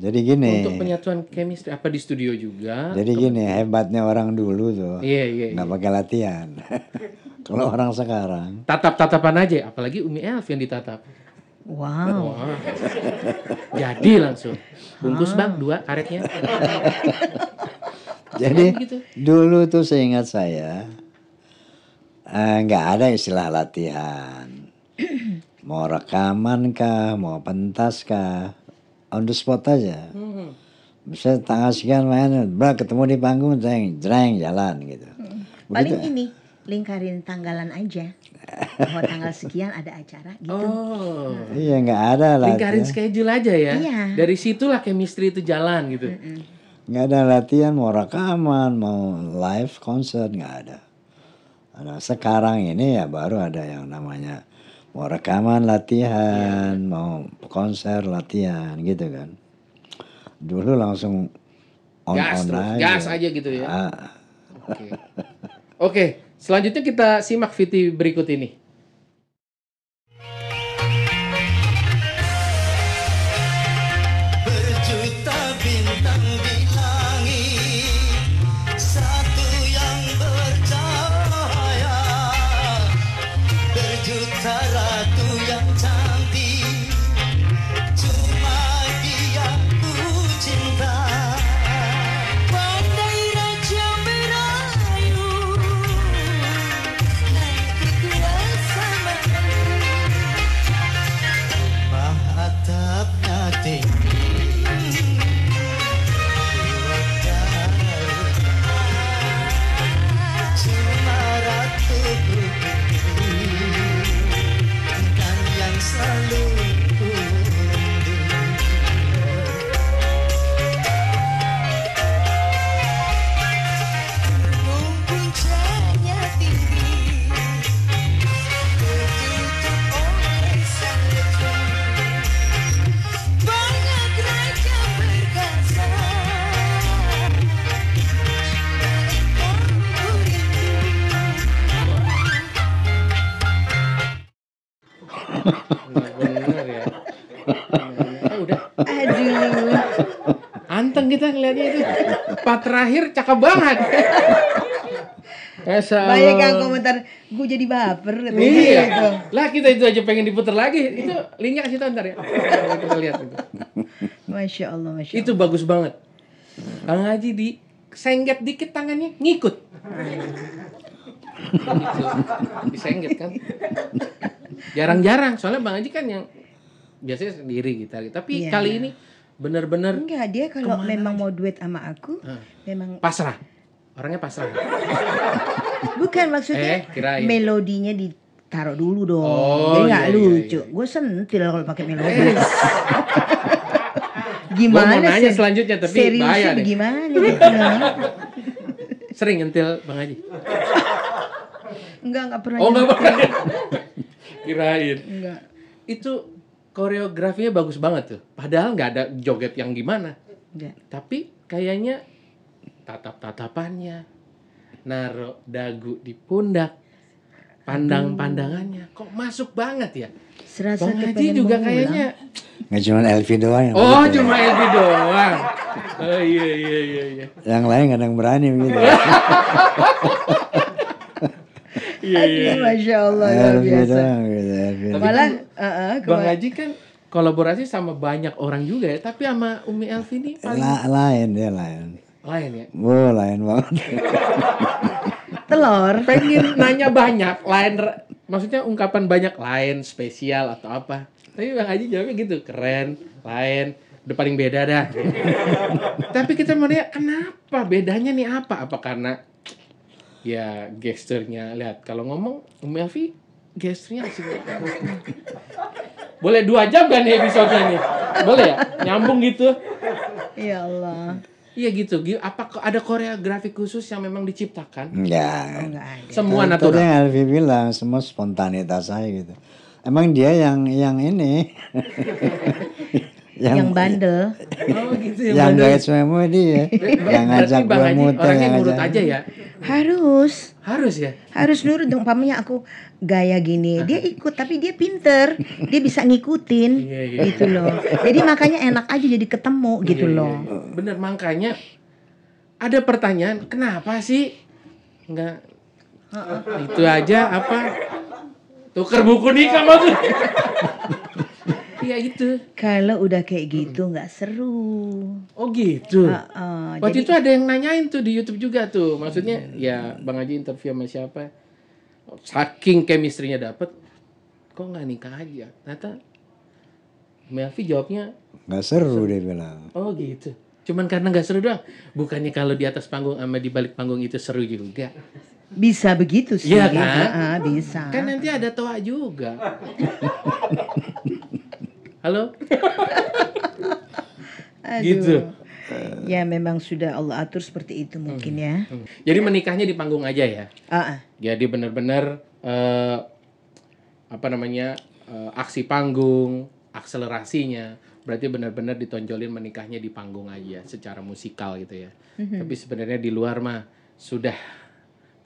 Jadi gini. Untuk penyatuan chemistry apa di studio juga? Jadi gini, hebatnya orang dulu tuh. Iya, iya. Enggak pakai latihan. Kalau orang sekarang. Tatap-tatapan aja, apalagi Umi Elf yang ditatap. Wow. Wow. Jadi langsung. Bungkus bang, dua karetnya. Jadi gitu. Dulu tuh seingat saya, nggak uh, ada istilah latihan. Mau rekaman kah, mau pentas kah, on the spot aja. Bisa tanggal sekian main, brak ketemu di panggung, jeng, jeng, jalan gitu. Begitu. Paling ini, lingkarin tanggalan aja. Bahwa tanggal sekian ada acara gitu. Oh, nah. Iya nggak ada latihan. Lingkarin schedule aja ya. Iya. Dari situlah chemistry itu jalan gitu. Nggak ada latihan, mau rekaman, mau live concert, nggak ada. Nah, sekarang ini ya baru ada yang namanya mau rekaman latihan, yeah. Mau konser latihan gitu kan. Dulu langsung on gas on terus, aja. Gas aja gitu ya. Oke, ah. Oke. Okay. Okay, selanjutnya kita simak video berikut ini. Kita ngeliatnya itu part terakhir cakep banget. Banyak yang komentar, gue jadi baper. Gitu. Iya. Gitu. Lah kita itu aja pengen diputar lagi. Itu linknya kasih tau ntar ya. Kita lihat itu. Masya Allah, Masya Allah. Itu bagus banget. Kang Haji di sengget dikit tangannya ngikut. Disengget kan. Jarang-jarang. Soalnya Bang Haji kan yang biasanya sendiri gitar. Tapi yeah, kali yeah. ini bener-bener enggak, dia kalau memang aja mau duet sama aku hmm. memang pasrah, orangnya pasrah. Bukan maksudnya eh, melodinya ditaruh dulu dong. Oh, jadi nggak iya, lucu iya, iya. Gue sentil kalau pakai melodi. Gimana sih selanjutnya, tapi seriusnya gimana gitu. Sering nyentil Bang Haji? Enggak, enggak pernah. Oh, enggak pernah. Kirain enggak. Itu koreografinya bagus banget tuh. Padahal nggak ada joget yang gimana. Enggak. Tapi kayaknya tatap-tatapannya, naro dagu di pundak, pandang-pandangannya kok masuk banget ya. Serasa Bang Haji juga mengulang. Kayaknya nggak cuma Elvy doang. Oh, cuma ya. Elvy doang. Oh iya iya iya iya. Yang lain nggak ada yang berani gitu. Iya, iya. Masya Allah, luar biasa. Malah, Bang Haji kan kolaborasi sama banyak orang juga ya, tapi sama Umi Elvy ini paling lain ya, lain. Lain ya? Oh, lain banget. Telur. Pengen nanya banyak, lain. Maksudnya ungkapan banyak, lain, spesial atau apa. Tapi Bang Haji jawabnya gitu, keren, lain, udah paling beda dah. Tapi kita mau lihat kenapa bedanya nih apa? Apa karena ya gesturnya, lihat kalau ngomong Umi Elvy gesturnya sih. Boleh dua jam kan ya episodenya nih? Boleh ya? Nyambung gitu. Ya Allah. Iya gitu. Apa ada koreografi khusus yang memang diciptakan? Enggak. Oh, semua nah, natural. Itu yang Elvy bilang, semua spontanitas saya gitu. Emang dia yang yang ini. Yang, yang bandel. Oh gitu, yang guys semua dia. Yang ngajak gue muter. Orangnya ngurut aja ya. Harus. Harus ya? Harus nurut dong. Pamanya aku gaya gini, dia ikut. Tapi dia pinter, dia bisa ngikutin. Iya, iya. Gitu loh. Jadi makanya enak aja jadi ketemu gitu. Iya, iya. Loh. Bener, makanya ada pertanyaan, kenapa sih nggak Itu aja apa tuker buku nikah maksud. Iya gitu. Kalau udah kayak gitu nggak mm. seru. Oh gitu. Uh, uh, Waktu jadi... itu ada yang nanyain tuh di YouTube juga tuh. Maksudnya mm. ya Bang Haji interview sama siapa. Saking chemistry-nya dapet. Kok nggak nikah aja? Ternyata Melvi jawabnya. Nggak seru, seru dia bilang. Oh gitu. Cuman karena nggak seru doang. Bukannya kalau di atas panggung sama di balik panggung itu seru juga. Bisa begitu sih. Iya kan? Uh, bisa. Kan nanti ada toa juga. Halo? Aduh. Gitu. Ya memang sudah Allah atur seperti itu mungkin hmm. ya. Jadi menikahnya di panggung aja ya? Uh-uh. Jadi benar-benar uh, apa namanya uh, aksi panggung, akselerasinya. Berarti benar-benar ditonjolin menikahnya di panggung aja secara musikal gitu ya. Mm-hmm. Tapi sebenarnya di luar mah sudah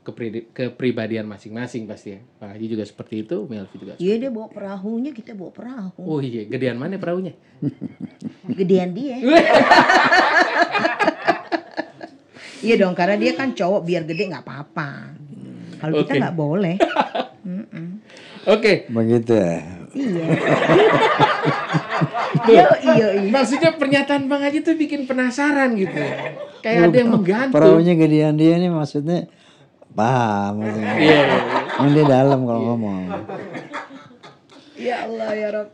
Kepri, kepribadian masing-masing pasti ya. Bang Haji juga seperti itu, Melvi juga. Iya dia bawa perahunya, kita bawa perahu. Oh iya, gedean mana perahunya? Gedean dia. Iya dong, karena dia kan cowok, biar gede nggak apa-apa. Kalau okay. kita nggak boleh. Oke. Begitu. Iya. Yo, iyo, iyo. Maksudnya pernyataan Bang Haji tuh bikin penasaran gitu. Kayak Loh, ada yang menggantung. Perahunya gedean dia nih maksudnya. Paham maksudnya. Iya. Ini dalam kalau yeah. ngomong. Ya Allah ya Rob.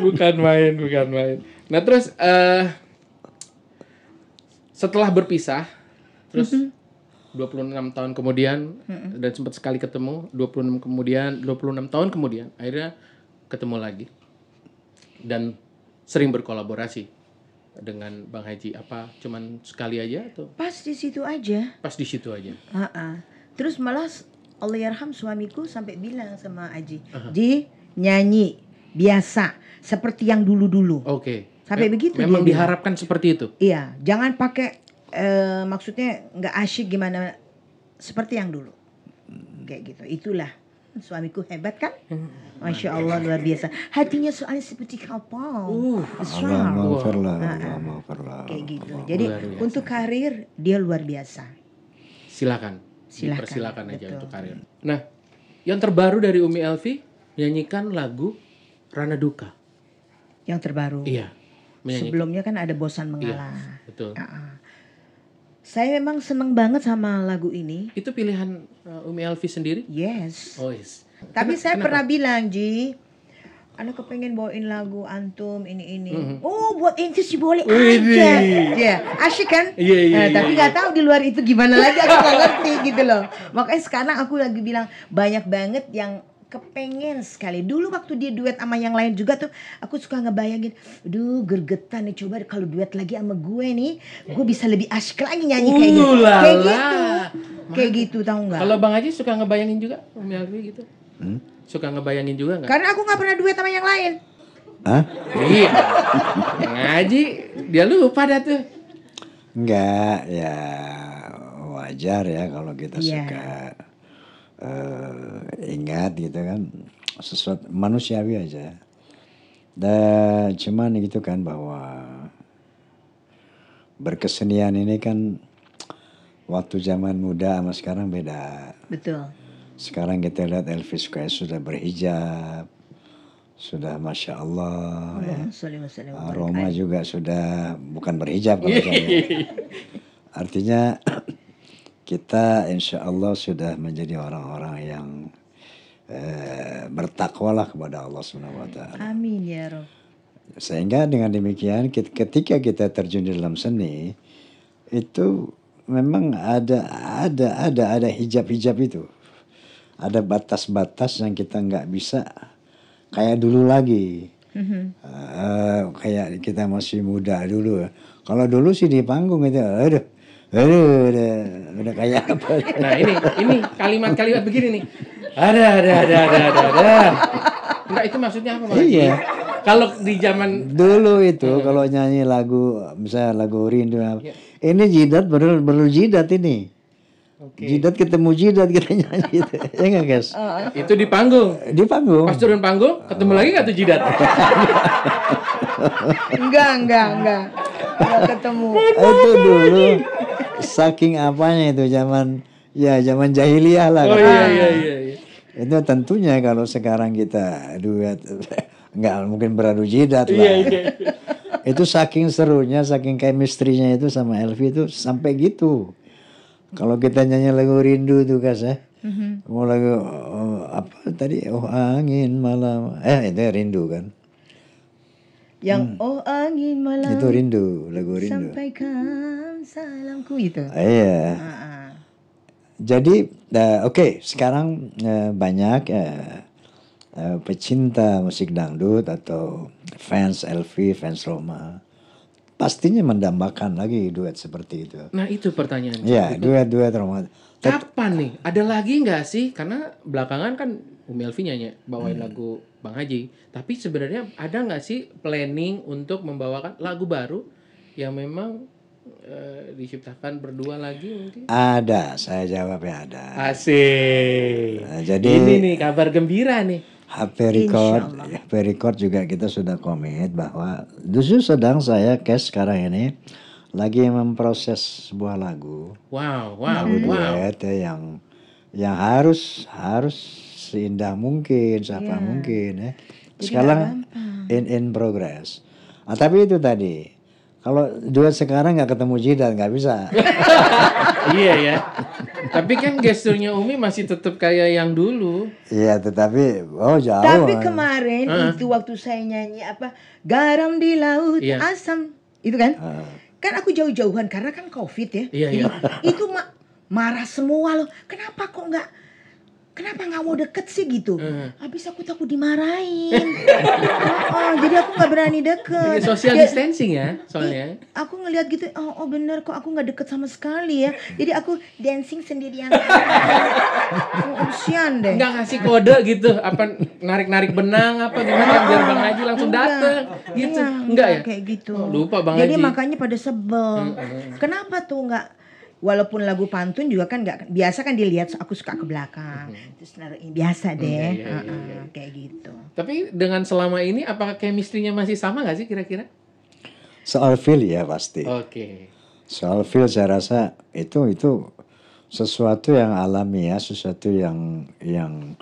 Bukan main, bukan main. Nah terus uh, setelah berpisah, terus mm-hmm. dua puluh enam tahun kemudian mm-hmm. dan sempat sekali ketemu, dua puluh enam kemudian, dua puluh enam tahun kemudian akhirnya ketemu lagi. Dan sering berkolaborasi dengan Bang Haji apa cuman sekali aja atau? Pas di situ aja. Pas di situ aja. Uh-uh. Terus malah Allahyarham suamiku sampai bilang sama Aji, uh-huh. Ji nyanyi biasa seperti yang dulu-dulu. Oke. Okay. Sampai Mem- begitu. Memang diharapkan bilang. Seperti itu. Iya, jangan pakai uh, maksudnya nggak asyik gimana seperti yang dulu. Kayak gitu. Itulah suamiku hebat kan? Masya Allah luar biasa. Hatinya soalnya seperti kapal. Uh, Allah maafirlah, Allah maafirlah. Kayak gitu. Jadi untuk karir dia luar biasa. Silakan. Silahkan, dipersilakan aja betul. Untuk karir. Nah, yang terbaru dari Umi Elvy menyanyikan lagu Rana Duka. Yang terbaru. Iya. Sebelumnya kan ada Bosan Mengalah. Iya, betul. Uh-uh. Saya memang seneng banget sama lagu ini. Itu pilihan uh, Umi Elvy sendiri? Yes. Oh yes. Tapi kenapa, saya kenapa? pernah bilang, Ji, Ana kepengen bawain lagu antum ini ini. Mm-hmm. Oh, buat inti sih boleh aja. Ya, asyik kan? Yeah, yeah, nah, yeah, tapi nggak yeah. tahu di luar itu gimana lagi aku nggak ngerti gitu loh. Makanya sekarang aku lagi bilang banyak banget yang kepengen sekali. Dulu waktu dia duet sama yang lain juga tuh, aku suka ngebayangin, duh gergetan nih coba kalau duet lagi sama gue nih, gue bisa lebih asyik lagi nyanyi kayak gitu. Kayak gitu. Kayak gitu tahu nggak? Kalau Bang Haji suka ngebayangin juga, Umi Elvy gitu. Hmm? Suka ngebayangin juga nggak? Karena aku nggak pernah duet sama yang lain. Hah? Iya. Ngaji dia lupa dah tuh. Enggak, ya wajar ya kalau kita yeah. suka uh, ingat gitu kan sesuatu manusiawi aja. Dan cuman gitu kan bahwa berkesenian ini kan waktu zaman muda sama sekarang beda. Betul. Sekarang kita lihat Elvy Sukaesih sudah berhijab, sudah Masya Allah, Allah ya. Rhoma juga sudah bukan berhijab kalau saya. Artinya kita Insya Allah sudah menjadi orang-orang yang eh, bertakwalah kepada Allah subhanahu wa taala. Amin ya Rob. Sehingga dengan demikian ketika kita terjun di dalam seni itu memang ada ada ada ada hijab-hijab itu. Ada batas-batas yang kita nggak bisa kayak dulu lagi. Mm-hmm. Uh, kayak kita masih muda dulu. Kalau dulu sih di panggung itu, aduh, aduh, udah, udah kayak apa. Nah ini, ini kalimat-kalimat begini nih. Ada, ada, ada, ada, ada. Enggak, itu maksudnya apa? Iya. Kalau di zaman dulu itu, kalau nyanyi lagu, misalnya lagu Rindu. Yeah. Ini jidat, baru, baru jidat ini. Okay. Jidat ketemu jidat kita nyanyi gitu. Ya enggak guys? Uh, itu di panggung. Di panggung. Pas turun panggung ketemu uh. lagi enggak tuh jidat? enggak, enggak, enggak. Enggak ketemu. Itu dulu saking apanya itu zaman Ya, zaman jahiliyah lah. Oh iya, iya, iya, iya. Itu tentunya kalau sekarang kita duet, nggak mungkin beradu jidat lah. Iya, iya, iya. Itu saking serunya, saking chemistry-nya itu sama Elvy itu sampai gitu. Kalau kita nyanyi lagu Rindu tuh Kas ya, mm-hmm. mau lagu oh, apa tadi, oh angin malam, eh itu Rindu kan. Yang hmm. oh angin malam. Itu Rindu, lagu Rindu. Sampaikan salamku itu. Ah, iya. Ah, ah. Jadi, uh, oke, okay, sekarang uh, banyak uh, uh, pecinta musik dangdut atau fans Elvy, fans Rhoma, pastinya mendambakan lagi duet seperti itu. Nah itu pertanyaannya. Iya, duet-duet Rhoma. Kapan nih? Ada lagi nggak sih? Karena belakangan kan Umi Elvy nyanyi bawain hmm. lagu Bang Haji. Tapi sebenarnya ada nggak sih planning untuk membawakan lagu baru yang memang E, diciptakan berdua lagi mungkin? Ada, saya jawab ya ada. Asik. Nah, jadi ini nih kabar gembira nih. H P Record, H P Record juga kita sudah komit bahwa justru sedang saya Kes sekarang ini lagi memproses sebuah lagu. Wow, wow, lagu duet wow. yang yang harus harus seindah mungkin, siapa yeah. mungkin ya. Sekarang in in progress. Ah, tapi itu tadi. Kalau duet sekarang nggak ketemu jidat nggak bisa. Iya ya. Tapi kan gesturnya Umi masih tetap kayak yang dulu. Iya, tetapi oh jauh. Tapi kemarin uh. itu waktu saya nyanyi apa garam di laut yeah. asam itu kan, uh. kan aku jauh-jauhan karena kan COVID ya. Iya iya. Itu ma marah semua loh. Kenapa kok nggak? Kenapa nggak mau deket sih gitu? Uh. Habis aku takut dimarahin. oh, oh, jadi aku nggak berani deket. Social distancing ya, soalnya. Eh, aku ngelihat gitu, oh, oh bener kok aku nggak deket sama sekali ya. Jadi aku dancing sendirian. Opsian deh. Nggak ngasih kode gitu, apa narik-narik benang apa gimana? Biar Bang Haji langsung dateng. Gitu, enggak, enggak ya? Kayak gitu. Oh, lupa Bang Haji. Jadi makanya pada sebel. Hmm. Kenapa tuh nggak? Walaupun lagu pantun juga kan nggak biasa kan dilihat aku suka ke belakang mm-hmm. terus naruh biasa deh mm, iya, iya, uh-uh, iya, iya. kayak gitu. Tapi dengan selama ini apakah chemistry-nya masih sama nggak sih kira-kira? Soal feel ya pasti. Oke. Okay. Soal feel saya rasa itu itu sesuatu yang alami ya, sesuatu yang yang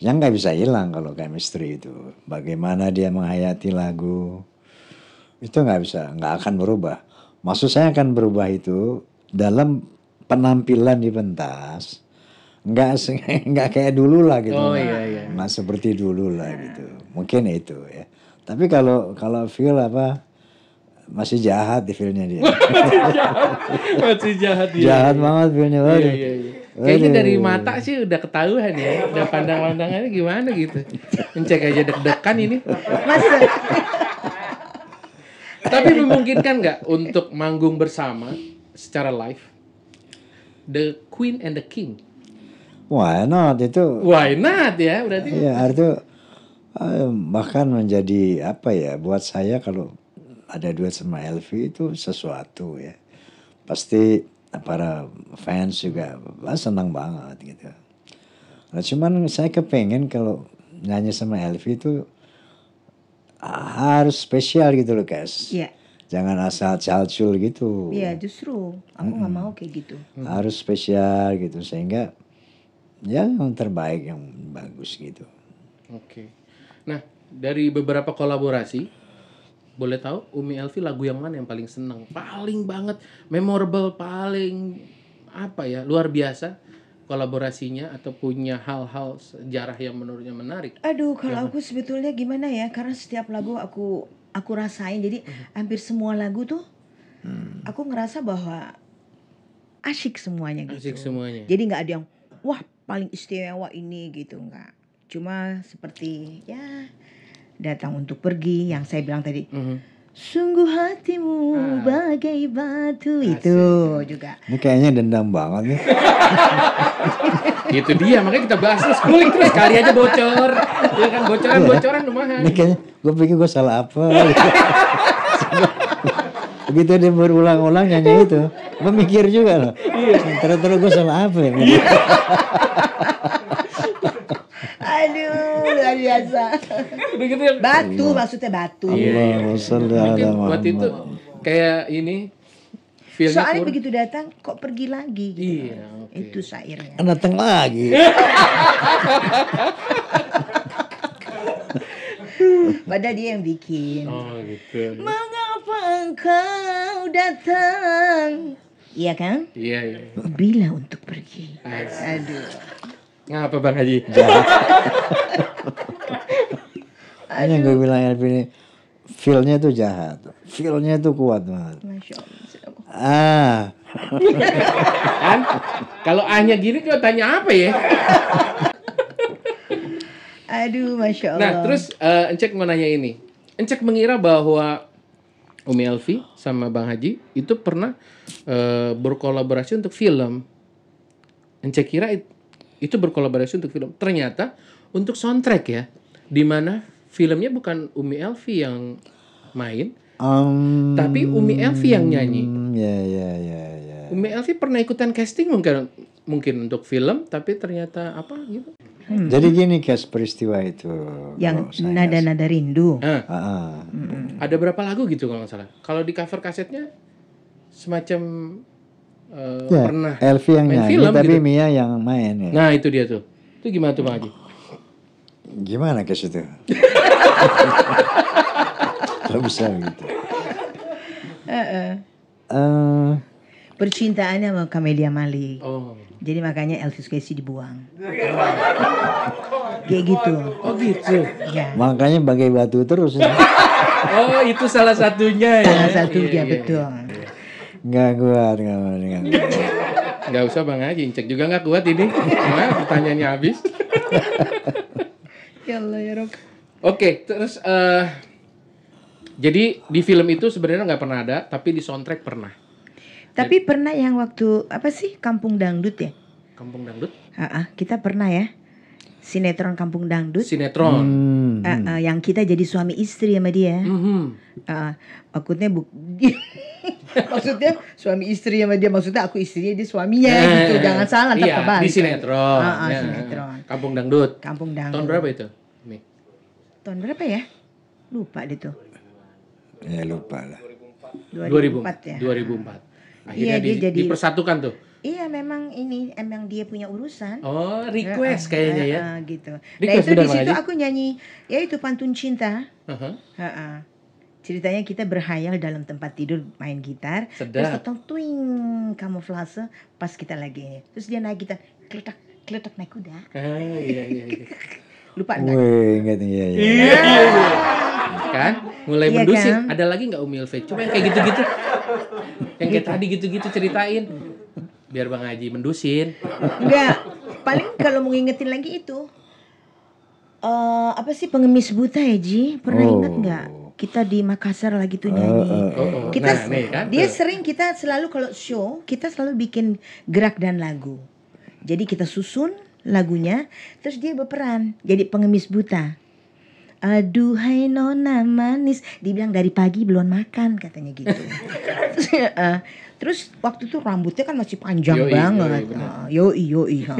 yang nggak bisa hilang kalau chemistry itu. Bagaimana dia menghayati lagu itu nggak bisa, nggak akan berubah. Maksud saya akan berubah itu. Dalam penampilan di pentas nggak nggak kayak dulu lah gitu, oh, iya, iya. nggak seperti dulu lah gitu, mungkin itu ya. Tapi kalau kalau feel apa masih jahat di feelnya dia. masih jahat, masih jahat dia. Jahat iya. banget feelnya. Iya, iya, iya. Kayaknya dari mata sih udah ketahuan ya, udah pandang-pandangannya gimana gitu. Mencek aja deg-degan ini. Mas. Tapi memungkinkan nggak untuk manggung bersama? Secara live, The Queen and the King. Why not itu? Why not ya berarti? Ya itu bahkan menjadi apa ya buat saya kalau ada duet sama Elvy itu sesuatu ya. Pasti para fans juga senang banget gitu. Nah, cuman saya kepengen kalau nyanyi sama Elvy itu harus spesial gitu loh guys. Iya. Yeah. Jangan asal calcul gitu. Iya justru, aku mm-mm. gak mau kayak gitu. Harus spesial gitu, sehingga ya yang terbaik, yang bagus gitu. Oke, nah dari beberapa kolaborasi, boleh tahu Umi Elvy lagu yang mana yang paling seneng? Paling banget, memorable, paling apa ya, luar biasa kolaborasinya atau punya hal-hal sejarah yang menurutnya menarik? Aduh kalau yang aku sebetulnya gimana ya, karena setiap lagu aku... Aku rasain, jadi hmm. hampir semua lagu tuh hmm. aku ngerasa bahwa asyik semuanya gitu. Asyik semuanya. Jadi gak ada yang, wah paling istimewa ini gitu, enggak. Cuma seperti ya Datang Untuk Pergi yang saya bilang tadi. Hmm. Sungguh hatimu ah. bagai batu. Asik. Itu juga. Ini kayaknya dendam banget nih. Itu dia, makanya kita bahas terus kulik terus kali aja bocor. Ya kan bocoran-bocoran lumayan. Ini kayaknya gue pikir gue salah apa. Begitu dia berulang-ulang nyanyi itu, gue mikir juga loh. Terus-terus gue salah apa ya. Aduh, luar biasa. Batu, maksudnya batu. Allah, ya, ya. Mungkin buat itu kayak ini Soalnya kurang. Begitu datang kok pergi lagi gitu. Iya, okay. Itu syairnya. Datang lagi. Padahal dia yang bikin. Oh, gitu. Mengapa engkau datang? Iya kan? Iya, iya. Bila untuk pergi. Asik. Aduh. Ngapa Bang Haji? Hanya gue bilang Elvy ini feel-nya tuh jahat. Feel-nya tuh kuat banget. Masya Allah. Ah. Kan? Kalau A-nya gini kau tanya apa ya? Aduh, Masya Allah. Nah, terus uh, Encek mau nanya ini. Encek mengira bahwa Umi Elvy sama Bang Haji itu pernah uh, berkolaborasi untuk film. Encek kira it, itu berkolaborasi untuk film. Ternyata untuk soundtrack ya. Dimana filmnya bukan Umi Elvy yang main. Um, tapi Umi Elvy yang nyanyi. Ya, ya, ya, ya. Umi Elvy pernah ikutan casting mungkin, mungkin untuk film. Tapi ternyata apa gitu. Hmm. Jadi gini guys, peristiwa itu yang nada-nada rindu. Ah. Ah. Hmm. Ada berapa lagu gitu kalau nggak salah. Kalau di cover kasetnya semacam uh, ya, pernah Elvy yang nyanyi, film, tapi gitu. Mia yang main. Ya. Nah itu dia tuh. Itu gimana tuh Bang Haji? Gimana guys itu? Gak bisa gitu. Uh -uh. Uh. Percintaannya sama Camelia Mali. Oh. Jadi makanya Elvy Sukaesih dibuang. Kayak gitu. Oh gitu. Ya. Makanya bagai batu terus. Ya. Oh itu salah satunya ya. Salah satunya, iya, betul. Iya. Nggak kuat, nggak kuat, nggak kuat. Nggak usah Bang Haji, Cek juga nggak kuat ini. Nah, pertanyaannya habis. Ya Allah ya Rob. Oke, terus uh, jadi di film itu sebenarnya nggak pernah ada, tapi di soundtrack pernah. Tapi pernah yang waktu apa sih Kampung Dangdut ya? Kampung Dangdut? Uh, uh, kita pernah ya sinetron Kampung Dangdut. Sinetron. Hmm. Uh, uh, yang kita jadi suami istri sama dia. Hmm. Uh, maksudnya bu, maksudnya suami istri sama dia, maksudnya aku istrinya dia suaminya eh, gitu. Jangan salah iya, terbalik. Di sinetron. Uh, uh, ya, sinetron. Kampung Dangdut. Kampung Dangdut. Tahun berapa itu? Mi. Tahun berapa ya? Lupa deh tuh. Ya lupa lah. dua ribu empat, dua ribu empat ya. dua ribu empat. Akhirnya iya, di, jadi, dipersatukan tuh. Iya memang ini emang dia punya urusan. Oh request uh, kayaknya uh, ya uh, gitu. Request nah itu di situ aku nyanyi ya itu pantun cinta. Uh-huh. uh, uh. Ceritanya kita berhayal dalam tempat tidur main gitar. Sedap. Terus totong twing kamuflase pas kita lagi ini. Terus dia naik gitar kletak kletak naik kuda. Ah, iya, iya, iya. Lupa nggak? Wih nggak iya, iya. Iya, iya. Kan mulai iya, mendusin kan? Ada lagi nggak Umi Elvy? Coba yang kayak gitu-gitu. Yang kayak gitu. Tadi gitu-gitu ceritain. Biar Bang Haji mendusin. Enggak. Paling kalau mau ngingetin lagi itu. Uh, apa sih pengemis buta ya Ji? Pernah oh. Inget nggak? Kita di Makassar lagi tuh nyanyi. Oh, oh, oh. Kita, nah, nih, kan? Dia sering kita selalu kalau show. Kita selalu bikin gerak dan lagu. Jadi kita susun lagunya. Terus dia berperan. Jadi pengemis buta. Aduhai nona manis, dibilang dari pagi belum makan katanya gitu. Terus, uh, terus waktu itu rambutnya kan masih panjang yoi, banget. Yoi yoi. Yo, yo.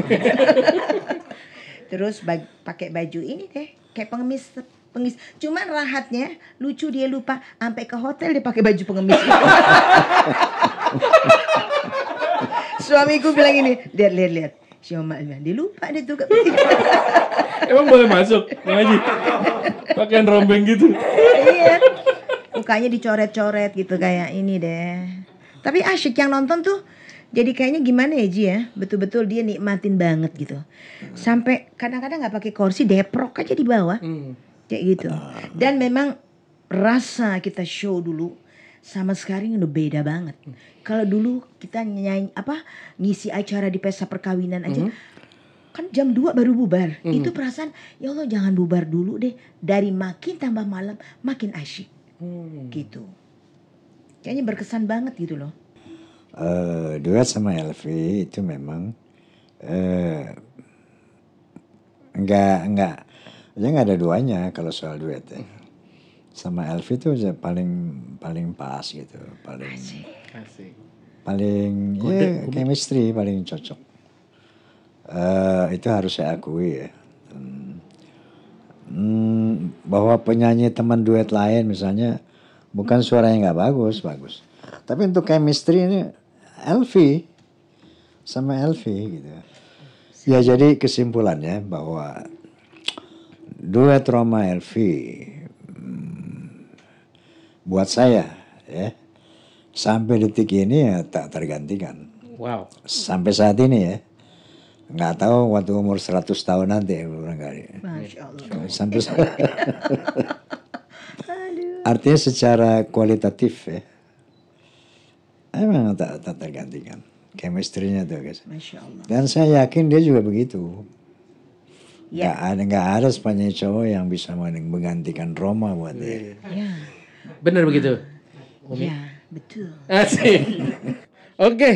Terus pakai baju ini deh, kayak pengemis pengemis. Cuman rahatnya lucu dia lupa sampai ke hotel dia pakai baju pengemis. Suamiku bilang ini, lihat lihat lihat. Siapa bilang dia lupa deh tuh. Emang boleh masuk, Bang Haji? Pakaian rombeng gitu. Iya. Mukanya dicoret-coret gitu kayak ini deh. Tapi asyik yang nonton tuh jadi kayaknya gimana ya Ji ya? Betul-betul dia nikmatin banget gitu. Sampai kadang-kadang nggak pakai kursi, deprok aja di bawah. Hmm. Kayak gitu. Dan memang rasa kita show dulu sama sekarang udah beda banget. Hmm. Kalau dulu kita nyanyi apa ngisi acara di pesta perkawinan aja. Hmm. Kan jam dua baru bubar. Mm-hmm. Itu perasaan, ya Allah jangan bubar dulu deh. Dari makin tambah malam, makin asyik. Mm. Gitu. Kayaknya berkesan banget gitu loh. Uh, duet sama Elvy itu memang... Uh, enggak, enggak. Ya enggak ada duanya kalau soal duet ya. Sama Elvy itu paling paling pas gitu. Paling... Asik. Asik. Paling... Ya, chemistry paling cocok. Uh, itu harus saya akui ya. Hmm. Hmm, bahwa penyanyi teman duet lain misalnya bukan suaranya nggak bagus, bagus. Tapi untuk chemistry ini Elvy sama Elvy gitu. Ya jadi kesimpulannya bahwa duet Rhoma Elvy buat saya ya sampai detik ini ya tak tergantikan. Wow. Sampai saat ini ya. Nggak tahu waktu umur seratus tahun nanti ya, barangkali. Masya Allah. Sampai saat artinya secara kualitatif ya emang tak, tak tergantikan chemistry-nya tuh guys. Masya Allah. Dan saya yakin dia juga begitu ya. Gak ada, gak ada sepanjang cowok yang bisa menggantikan Rhoma buat dia ya. Bener begitu Umi? Ya betul. Asik. Oke okay.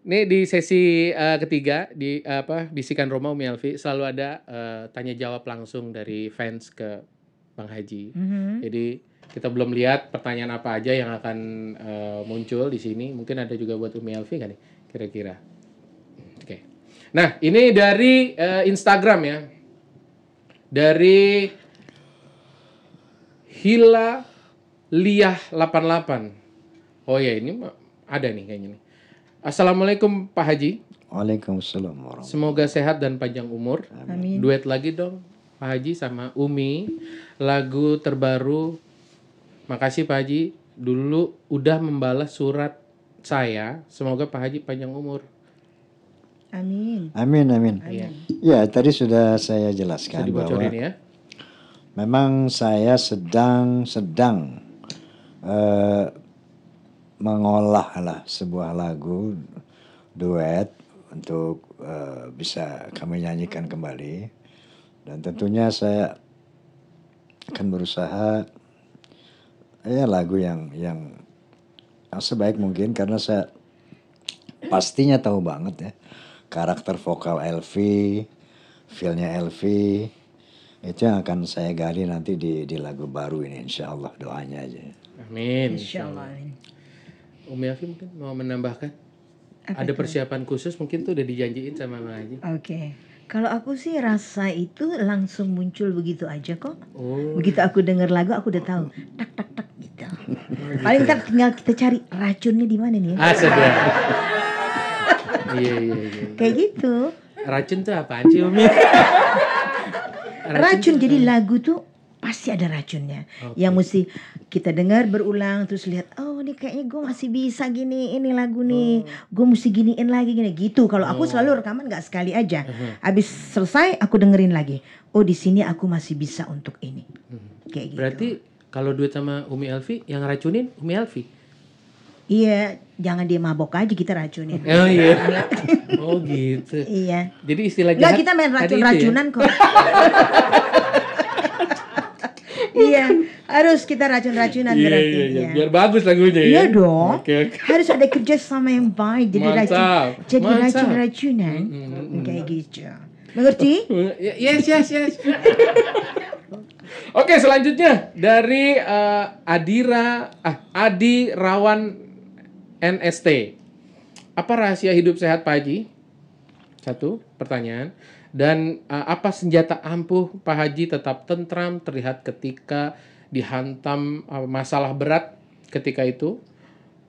Ini di sesi uh, ketiga di uh, apa Bisikan Rhoma Umi Elvy selalu ada uh, tanya jawab langsung dari fans ke Bang Haji. Mm-hmm. Jadi kita belum lihat pertanyaan apa aja yang akan uh, muncul di sini. Mungkin ada juga buat Umi Elvy kan nih, kira-kira. Oke. Okay. Nah, ini dari uh, Instagram ya. Dari Hila Liah delapan delapan. Oh ya, ini ada nih kayaknya nih. Assalamualaikum Pak Haji. Waalaikumsalam warahmatullahi. Semoga sehat dan panjang umur. Amin. Duet lagi dong Pak Haji sama Umi. Lagu terbaru. Makasih Pak Haji, dulu udah membalas surat saya. Semoga Pak Haji panjang umur. Amin. Amin, amin. Amin. Ya, tadi sudah saya jelaskan bahwa ya. Memang saya sedang sedang uh, mengolah lah sebuah lagu duet untuk uh, bisa kami nyanyikan kembali. Dan tentunya saya akan berusaha ya lagu yang, yang yang sebaik mungkin karena saya pastinya tahu banget ya karakter vokal Elvy, feel-nya Elvy itu yang akan saya gali nanti di di lagu baru ini insya Allah doanya aja. Amin. Insya Allah. Umi Elvy mungkin mau menambahkan. Apa ada itu? Persiapan khusus mungkin tuh udah dijanjiin sama Bang Haji. Oke. Okay. Kalau aku sih rasa itu langsung muncul begitu aja kok. Oh. Begitu aku denger lagu aku udah tahu. Tak tak tak gitu. Paling tak tinggal kita cari racunnya di mana nih. Asik ya. Iya iya iya. Kayak gitu. Racun tuh apaan sih Umi? Racun, racun jadi lagu tuh pasti ada racunnya. Okay. Yang mesti kita dengar berulang terus lihat oh ini kayaknya gue masih bisa gini ini lagu nih. Oh. Gue mesti giniin lagi gini gitu. Kalau aku oh. selalu rekaman nggak sekali aja. Uh-huh. Abis selesai aku dengerin lagi. Oh di sini aku masih bisa untuk ini. Uh-huh. Kayak gitu. Berarti kalau duet sama Umi Elvy yang racunin Umi Elvy. Iya, jangan dia mabok aja kita racunin. Oh iya. Oh gitu. Iya. Jadi istilah jahat. Nggak kita main racun-racunan ya? Kok. Iya, harus kita racun-racunan yeah, berarti. Iya, iya. Ya. Biar bagus lagunya. Iya ya? Dong. Okay, okay. Harus ada kerjasama yang baik. Jadi mantap. Racun, jadi racun-racunan mm, mm, mm, kayak mm. gitu. Mengerti? Yes, yes, yes. Oke, okay, selanjutnya dari uh, Adira ah, Adi Rawan N S T. Apa rahasia hidup sehat Pak Haji? Satu pertanyaan. Dan uh, apa senjata ampuh Pak Haji tetap tentram terlihat ketika dihantam uh, masalah berat ketika itu?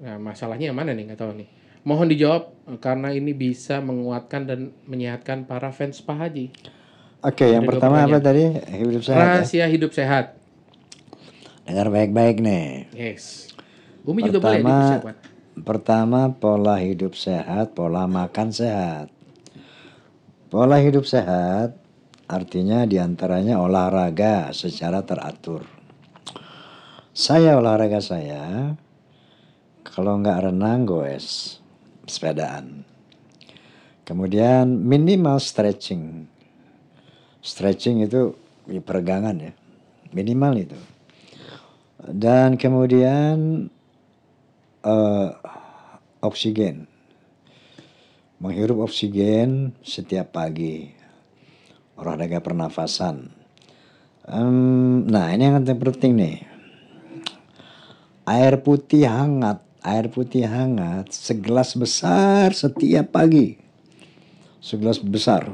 Nah, masalahnya yang mana nih? Nggak tahu nih. Mohon dijawab karena ini bisa menguatkan dan menyehatkan para fans Pak Haji. Oke, yang pertama apa tadi? Hidup sehat. Rahasia ya? Hidup sehat. Dengar baik-baik nih. Yes. Umi juga boleh dipersiapkan. Pertama, pola hidup sehat, pola makan sehat. Pola hidup sehat artinya diantaranya olahraga secara teratur. Saya olahraga saya, kalau nggak renang goes, sepedaan. Kemudian minimal stretching. Stretching itu di peregangan ya, minimal itu. Dan kemudian uh, oksigen. Menghirup oksigen setiap pagi, olahraga pernafasan. Um, nah ini yang penting nih, air putih hangat, air putih hangat segelas besar setiap pagi, segelas besar.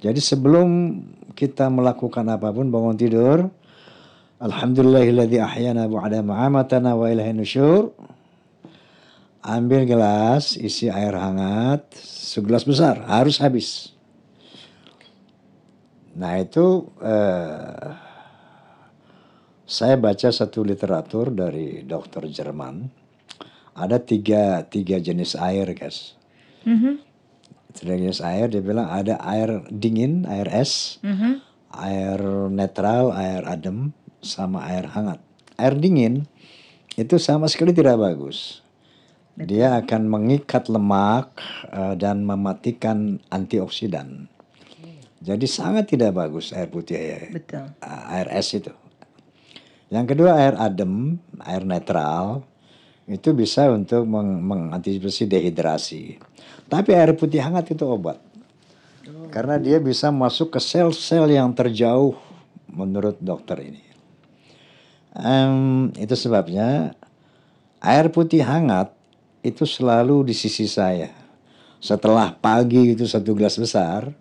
Jadi sebelum kita melakukan apapun bangun tidur, alhamdulillahilladzi ahyana ba'da ma amatana wa ilaihin nusyur. Ambil gelas, isi air hangat, segelas besar, harus habis. Nah itu eh, saya baca satu literatur dari dokter Jerman. Ada tiga, tiga jenis air, guys. Mm-hmm. Tiga jenis air, dia bilang ada air dingin, air es, mm-hmm. air netral, air adem, sama air hangat. Air dingin itu sama sekali tidak bagus. Dia akan mengikat lemak uh, dan mematikan antioksidan. Jadi sangat tidak bagus air putih ya. Betul. Uh, air es itu. Yang kedua air adem, air netral itu bisa untuk meng mengantisipasi dehidrasi. Tapi air putih hangat itu obat. Oh. Karena dia bisa masuk ke sel-sel yang terjauh menurut dokter ini. Um, itu sebabnya air putih hangat itu selalu di sisi saya. Setelah pagi itu satu gelas besar,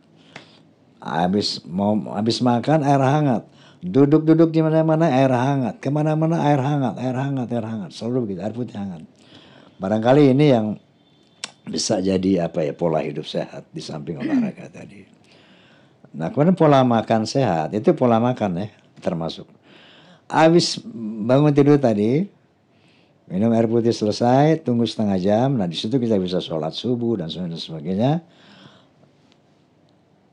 habis mau habis makan air hangat, duduk-duduk di mana-mana air hangat, kemana-mana air hangat, air hangat, air hangat, selalu begitu air putih hangat. Barangkali ini yang bisa jadi apa ya pola hidup sehat di samping olahraga tadi. Nah kemudian pola makan sehat itu pola makan ya termasuk. Habis bangun tidur tadi. Minum air putih selesai, tunggu setengah jam. Nah, di situ kita bisa sholat subuh dan sebagainya.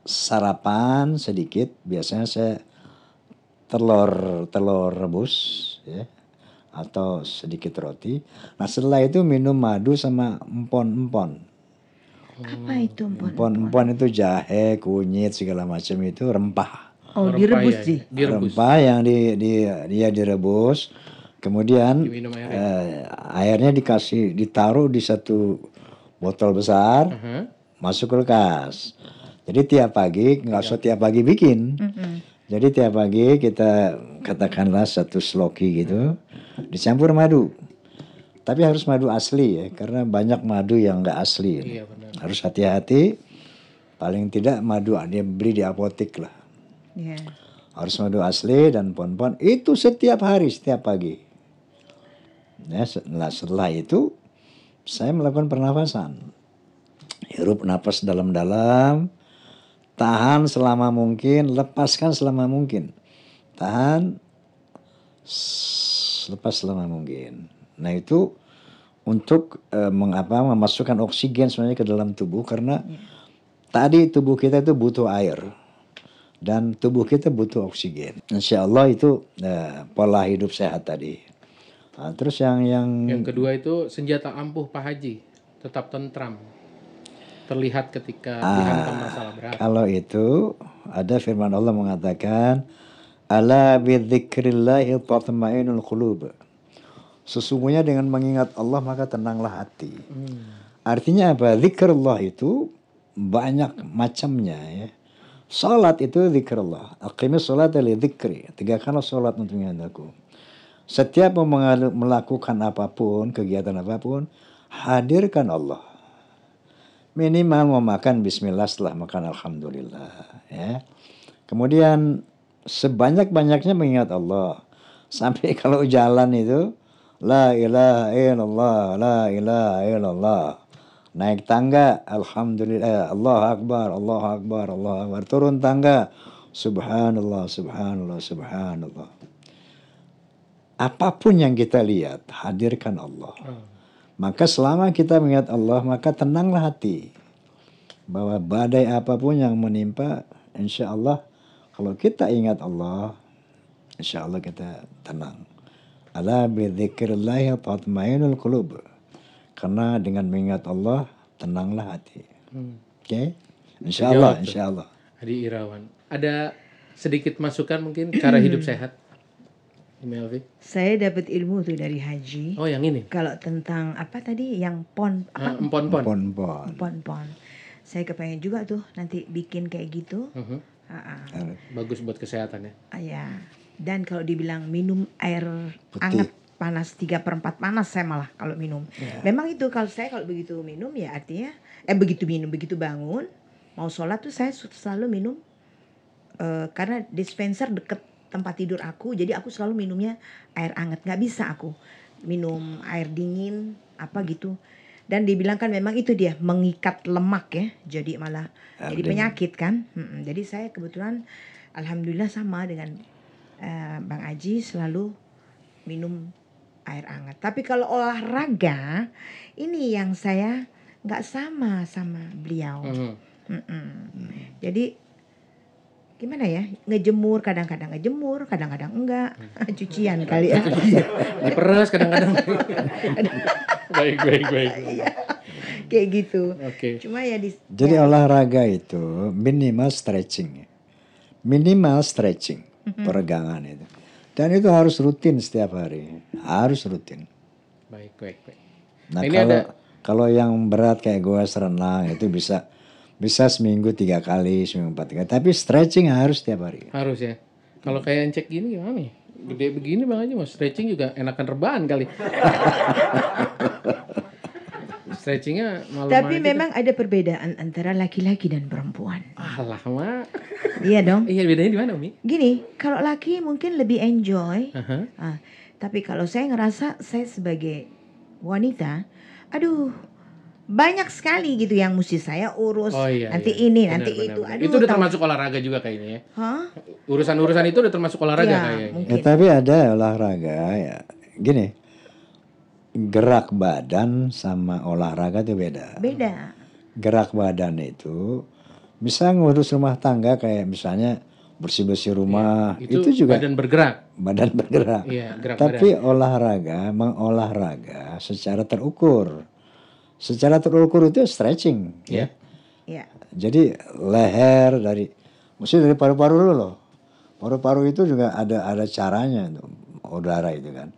Sarapan sedikit, biasanya saya telur telur rebus, ya, atau sedikit roti. Nah, setelah itu minum madu sama empon-empon. Apa itu empon? Empon-empon itu jahe, kunyit, segala macam itu rempah. Oh, direbus sih. Ya, rempah yang di, di, dia direbus. Kemudian air. Eh, airnya dikasih ditaruh di satu botol besar, uh-huh. masuk kulkas. Jadi tiap pagi nggak usah tiap pagi bikin. Uh-huh. Jadi tiap pagi kita katakanlah satu sloki gitu, uh-huh. dicampur madu. Tapi harus madu asli ya, karena banyak madu yang nggak asli. Iya, harus hati-hati. Paling tidak madu dia beli di apotek lah. Yeah. Harus madu asli dan pon-pon itu setiap hari setiap pagi. Ya, setelah, setelah itu saya melakukan pernafasan, hirup napas dalam-dalam, tahan selama mungkin, lepaskan selama mungkin, tahan, lepas selama mungkin. Nah itu untuk eh, mengapa memasukkan oksigen sebenarnya ke dalam tubuh karena ya. Tadi tubuh kita itu butuh air dan tubuh kita butuh oksigen. Insya Allah itu eh, pola hidup sehat tadi. Nah, terus yang, yang yang kedua itu senjata ampuh Pak Haji, tetap tentram, terlihat ketika ah, dihantam masalah berat. Kalau itu ada firman Allah mengatakan, Ala bidzikrillahi tatma'innul qulub. Sesungguhnya dengan mengingat Allah maka tenanglah hati. Hmm. Artinya apa? Zikrullah itu banyak macamnya ya. Salat itu zikrullah. Aqimis salata li dzikri. Tegakkanlah salat untuk mengingatku. Setiap melakukan apapun, kegiatan apapun, hadirkan Allah. Minimal mau makan bismillah setelah makan alhamdulillah. Ya. Kemudian sebanyak-banyaknya mengingat Allah. Sampai kalau jalan itu, La ilaha illallah, la ilaha illallah. Naik tangga, alhamdulillah, Allahu Akbar, Allahu Akbar, Allahu Akbar. Turun tangga, subhanallah, subhanallah, subhanallah. Apapun yang kita lihat, hadirkan Allah. Hmm. Maka selama kita mengingat Allah, maka tenanglah hati. Bahwa badai apapun yang menimpa, insya Allah, kalau kita ingat Allah, insya Allah kita tenang. Ala bidzikrillahi tatma'innul qulub. Karena dengan mengingat Allah, tenanglah hati. Hmm. Oke? Okay? Insya Allah, insya Allah. Hadi Irawan, ada sedikit masukan mungkin cara hidup sehat? Saya dapat ilmu tuh dari Haji. Oh, yang ini. Kalau tentang apa tadi yang pon apa? Pon-pon. Pon-pon. Pon-pon. Saya kepengen juga tuh nanti bikin kayak gitu. Uh-huh. Uh-huh. Bagus buat kesehatan ya. Uh, ya. Dan kalau dibilang minum air hangat panas tiga per empat panas saya malah kalau minum. Yeah. Memang itu kalau saya kalau begitu minum ya artinya eh begitu minum begitu bangun mau sholat tuh saya selalu minum uh, karena dispenser deket tempat tidur aku, jadi aku selalu minumnya air hangat. Nggak bisa aku minum air dingin apa gitu. Dan dibilangkan memang itu dia mengikat lemak ya, jadi malah Abdul. jadi penyakit kan. Hmm, jadi saya kebetulan alhamdulillah sama dengan uh, Bang Aji, selalu minum air hangat. Tapi kalau olahraga ini yang saya nggak sama sama beliau. Uh-huh. Hmm. Jadi gimana ya, ngejemur kadang-kadang ngejemur kadang-kadang enggak, cucian kali ya, diperes kadang-kadang. Baik, baik, baik. Ya, kayak gitu. Oke. Okay. Cuma ya di, jadi ya, olahraga itu minimal stretching, minimal stretching, mm-hmm. peregangan itu, dan itu harus rutin setiap hari, harus rutin. Baik, baik, baik. Nah, nah kalau ada... kalau yang berat kayak gue serenang itu bisa Bisa seminggu tiga kali, seminggu empat kali. Tapi stretching harus tiap hari. Harus ya. Kalau kayak encek gini gimana nih? Gede begini Bang Haji mau stretching juga enakan rebahan kali. Stretchingnya malu. Tapi memang ada perbedaan antara laki-laki dan perempuan. Alah mak. Iya dong. Iya, bedanya di mana Umi? Gini, kalau laki mungkin lebih enjoy. Uh-huh. Nah, tapi kalau saya ngerasa saya sebagai wanita, aduh, banyak sekali gitu yang mesti saya urus. Oh, iya, nanti iya. ini, benar, nanti benar, itu. Aduh, itu udah termasuk olahraga juga kayaknya ya. Huh? Urusan-urusan itu udah termasuk olahraga ya, kayaknya. Ya, tapi ada olahraga ya. Gini, gerak badan sama olahraga itu beda. Beda. Gerak badan itu bisa ngurus rumah tangga kayak misalnya bersih-bersih rumah, ya, itu, itu juga badan bergerak. Badan bergerak. Ya, gerak tapi badan. Olahraga, mengolahraga secara terukur. Secara terukur itu stretching, yeah. ya. Yeah. Jadi leher dari, mesti dari paru-paru dulu loh. Paru-paru itu juga ada ada caranya, udara itu kan.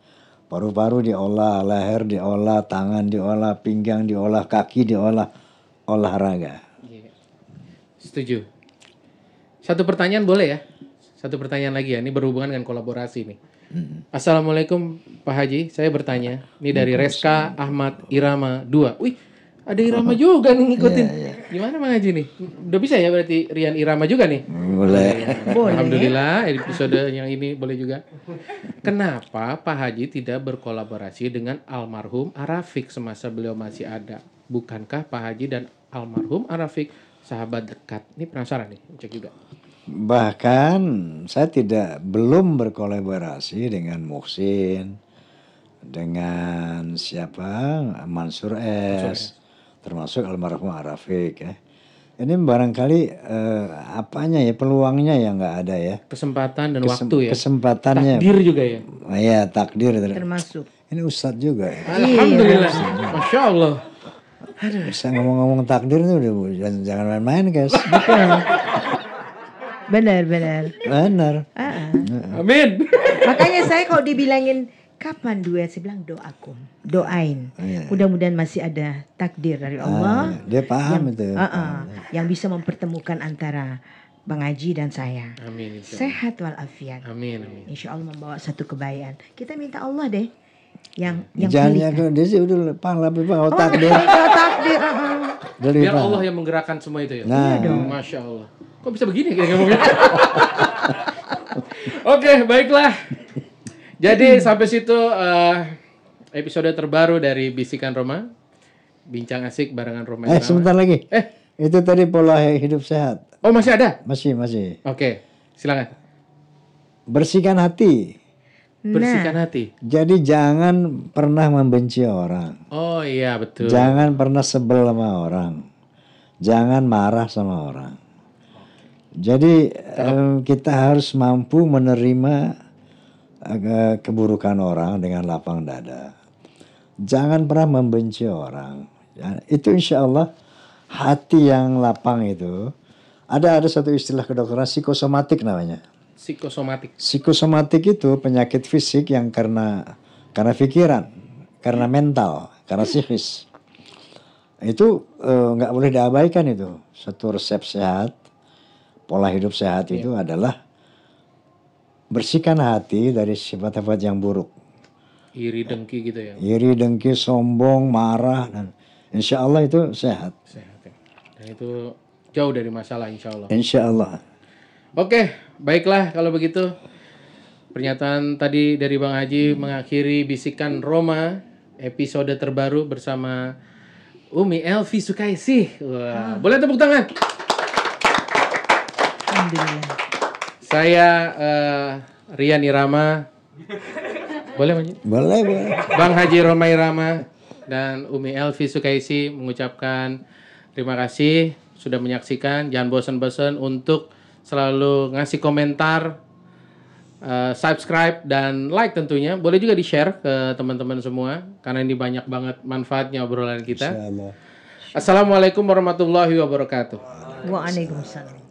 Paru-paru diolah, leher diolah, tangan diolah, pinggang diolah, kaki diolah, olahraga. Yeah. Setuju. Satu pertanyaan boleh ya? Satu pertanyaan lagi ya, ini berhubungan dengan kolaborasi nih. Hmm. Assalamualaikum Pak Haji, saya bertanya. Ini dari Reska Ahmad Irama dua. Wih, ada Irama juga nih ngikutin. Yeah, yeah. Gimana Bang Haji nih? Udah bisa ya berarti Rian Irama juga nih? Boleh. Boleh. Alhamdulillah episode yang ini boleh juga. Kenapa Pak Haji tidak berkolaborasi dengan almarhum Arafik semasa beliau masih ada? Bukankah Pak Haji dan almarhum Arafik sahabat dekat? Ini penasaran nih, cek juga. Bahkan saya tidak belum berkolaborasi dengan Muchsin, dengan siapa Mansur S, Mansur S. termasuk almarhum Arafik ya. Ini barangkali eh, apanya ya, peluangnya yang nggak ada ya. Kesempatan dan Kesem- waktu ya. Kesempatannya. Takdir juga ya. Iya, takdir termasuk. Ini Ustadz juga ya. Alhamdulillah. Masya Allah. Aduh, saya ngomong-ngomong takdir itu udah jangan, jangan main-main guys. Benar, benar. Benar. Uh-uh. Amin. Makanya saya kalau dibilangin kapan duet, saya bilang doakum, doain. Oh, iya. Mudah-mudahan masih ada takdir dari Allah. Ah, dia paham yang, itu. Uh-uh, paham. Yang bisa mempertemukan antara Bang Haji dan saya. Amin. Sehat walafiat. Amin, amin. Insya Allah membawa satu kebaikan. Kita minta Allah deh yang yang pilihkan. Jangan dia sih udah paham lebih paham takdir. Oh, takdir. Biar Allah yang menggerakkan semua itu ya. Nah, iya dong. Masya Allah. Kok bisa begini kayak ngomongnya? Oke, baiklah. Jadi sampai situ uh, episode terbaru dari Bisikan Rhoma. Bincang asik barengan Rhoma. Eh, sebentar lagi. Eh, itu tadi pola hidup sehat. Oh, masih ada? Masih, masih. Oke, silakan. Bersihkan hati. Nah. Bersihkan hati. Jadi jangan pernah membenci orang. Oh iya, betul. Jangan pernah sebel sama orang. Jangan marah sama orang. Jadi eh, kita harus mampu menerima eh, keburukan orang dengan lapang dada. Jangan pernah membenci orang. Ya, itu insya Allah hati yang lapang itu. Ada ada satu istilah kedokteran psikosomatik namanya. Psikosomatik. Psikosomatik itu penyakit fisik yang karena karena pikiran, karena mental, karena psikis. Itu nggak eh, boleh diabaikan itu. Satu resep sehat. Pola hidup sehat itu yeah. adalah bersihkan hati dari sifat-sifat yang buruk. Iri, dengki gitu ya? Iri, dengki, sombong, marah. Dan insya Allah itu sehat. Sehat ya. Dan itu jauh dari masalah insya Allah. Insya Allah. Oke, baiklah kalau begitu. Pernyataan tadi dari Bang Haji hmm. mengakhiri Bisikan Rhoma episode terbaru bersama Umi Elvy Sukaesih. Wah, hmm. boleh tepuk tangan. Alhamdulillah. Saya uh, Rian Irama. Boleh, Bang? Boleh, boleh. Bang Haji Rhoma Irama dan Umi Elvy Sukaesih mengucapkan terima kasih sudah menyaksikan. Jangan bosan-bosan untuk selalu ngasih komentar, Uh, subscribe dan like tentunya. Boleh juga di-share ke teman-teman semua, karena ini banyak banget manfaatnya obrolan kita. Assalamualaikum warahmatullahi wabarakatuh. Waalaikumsalam.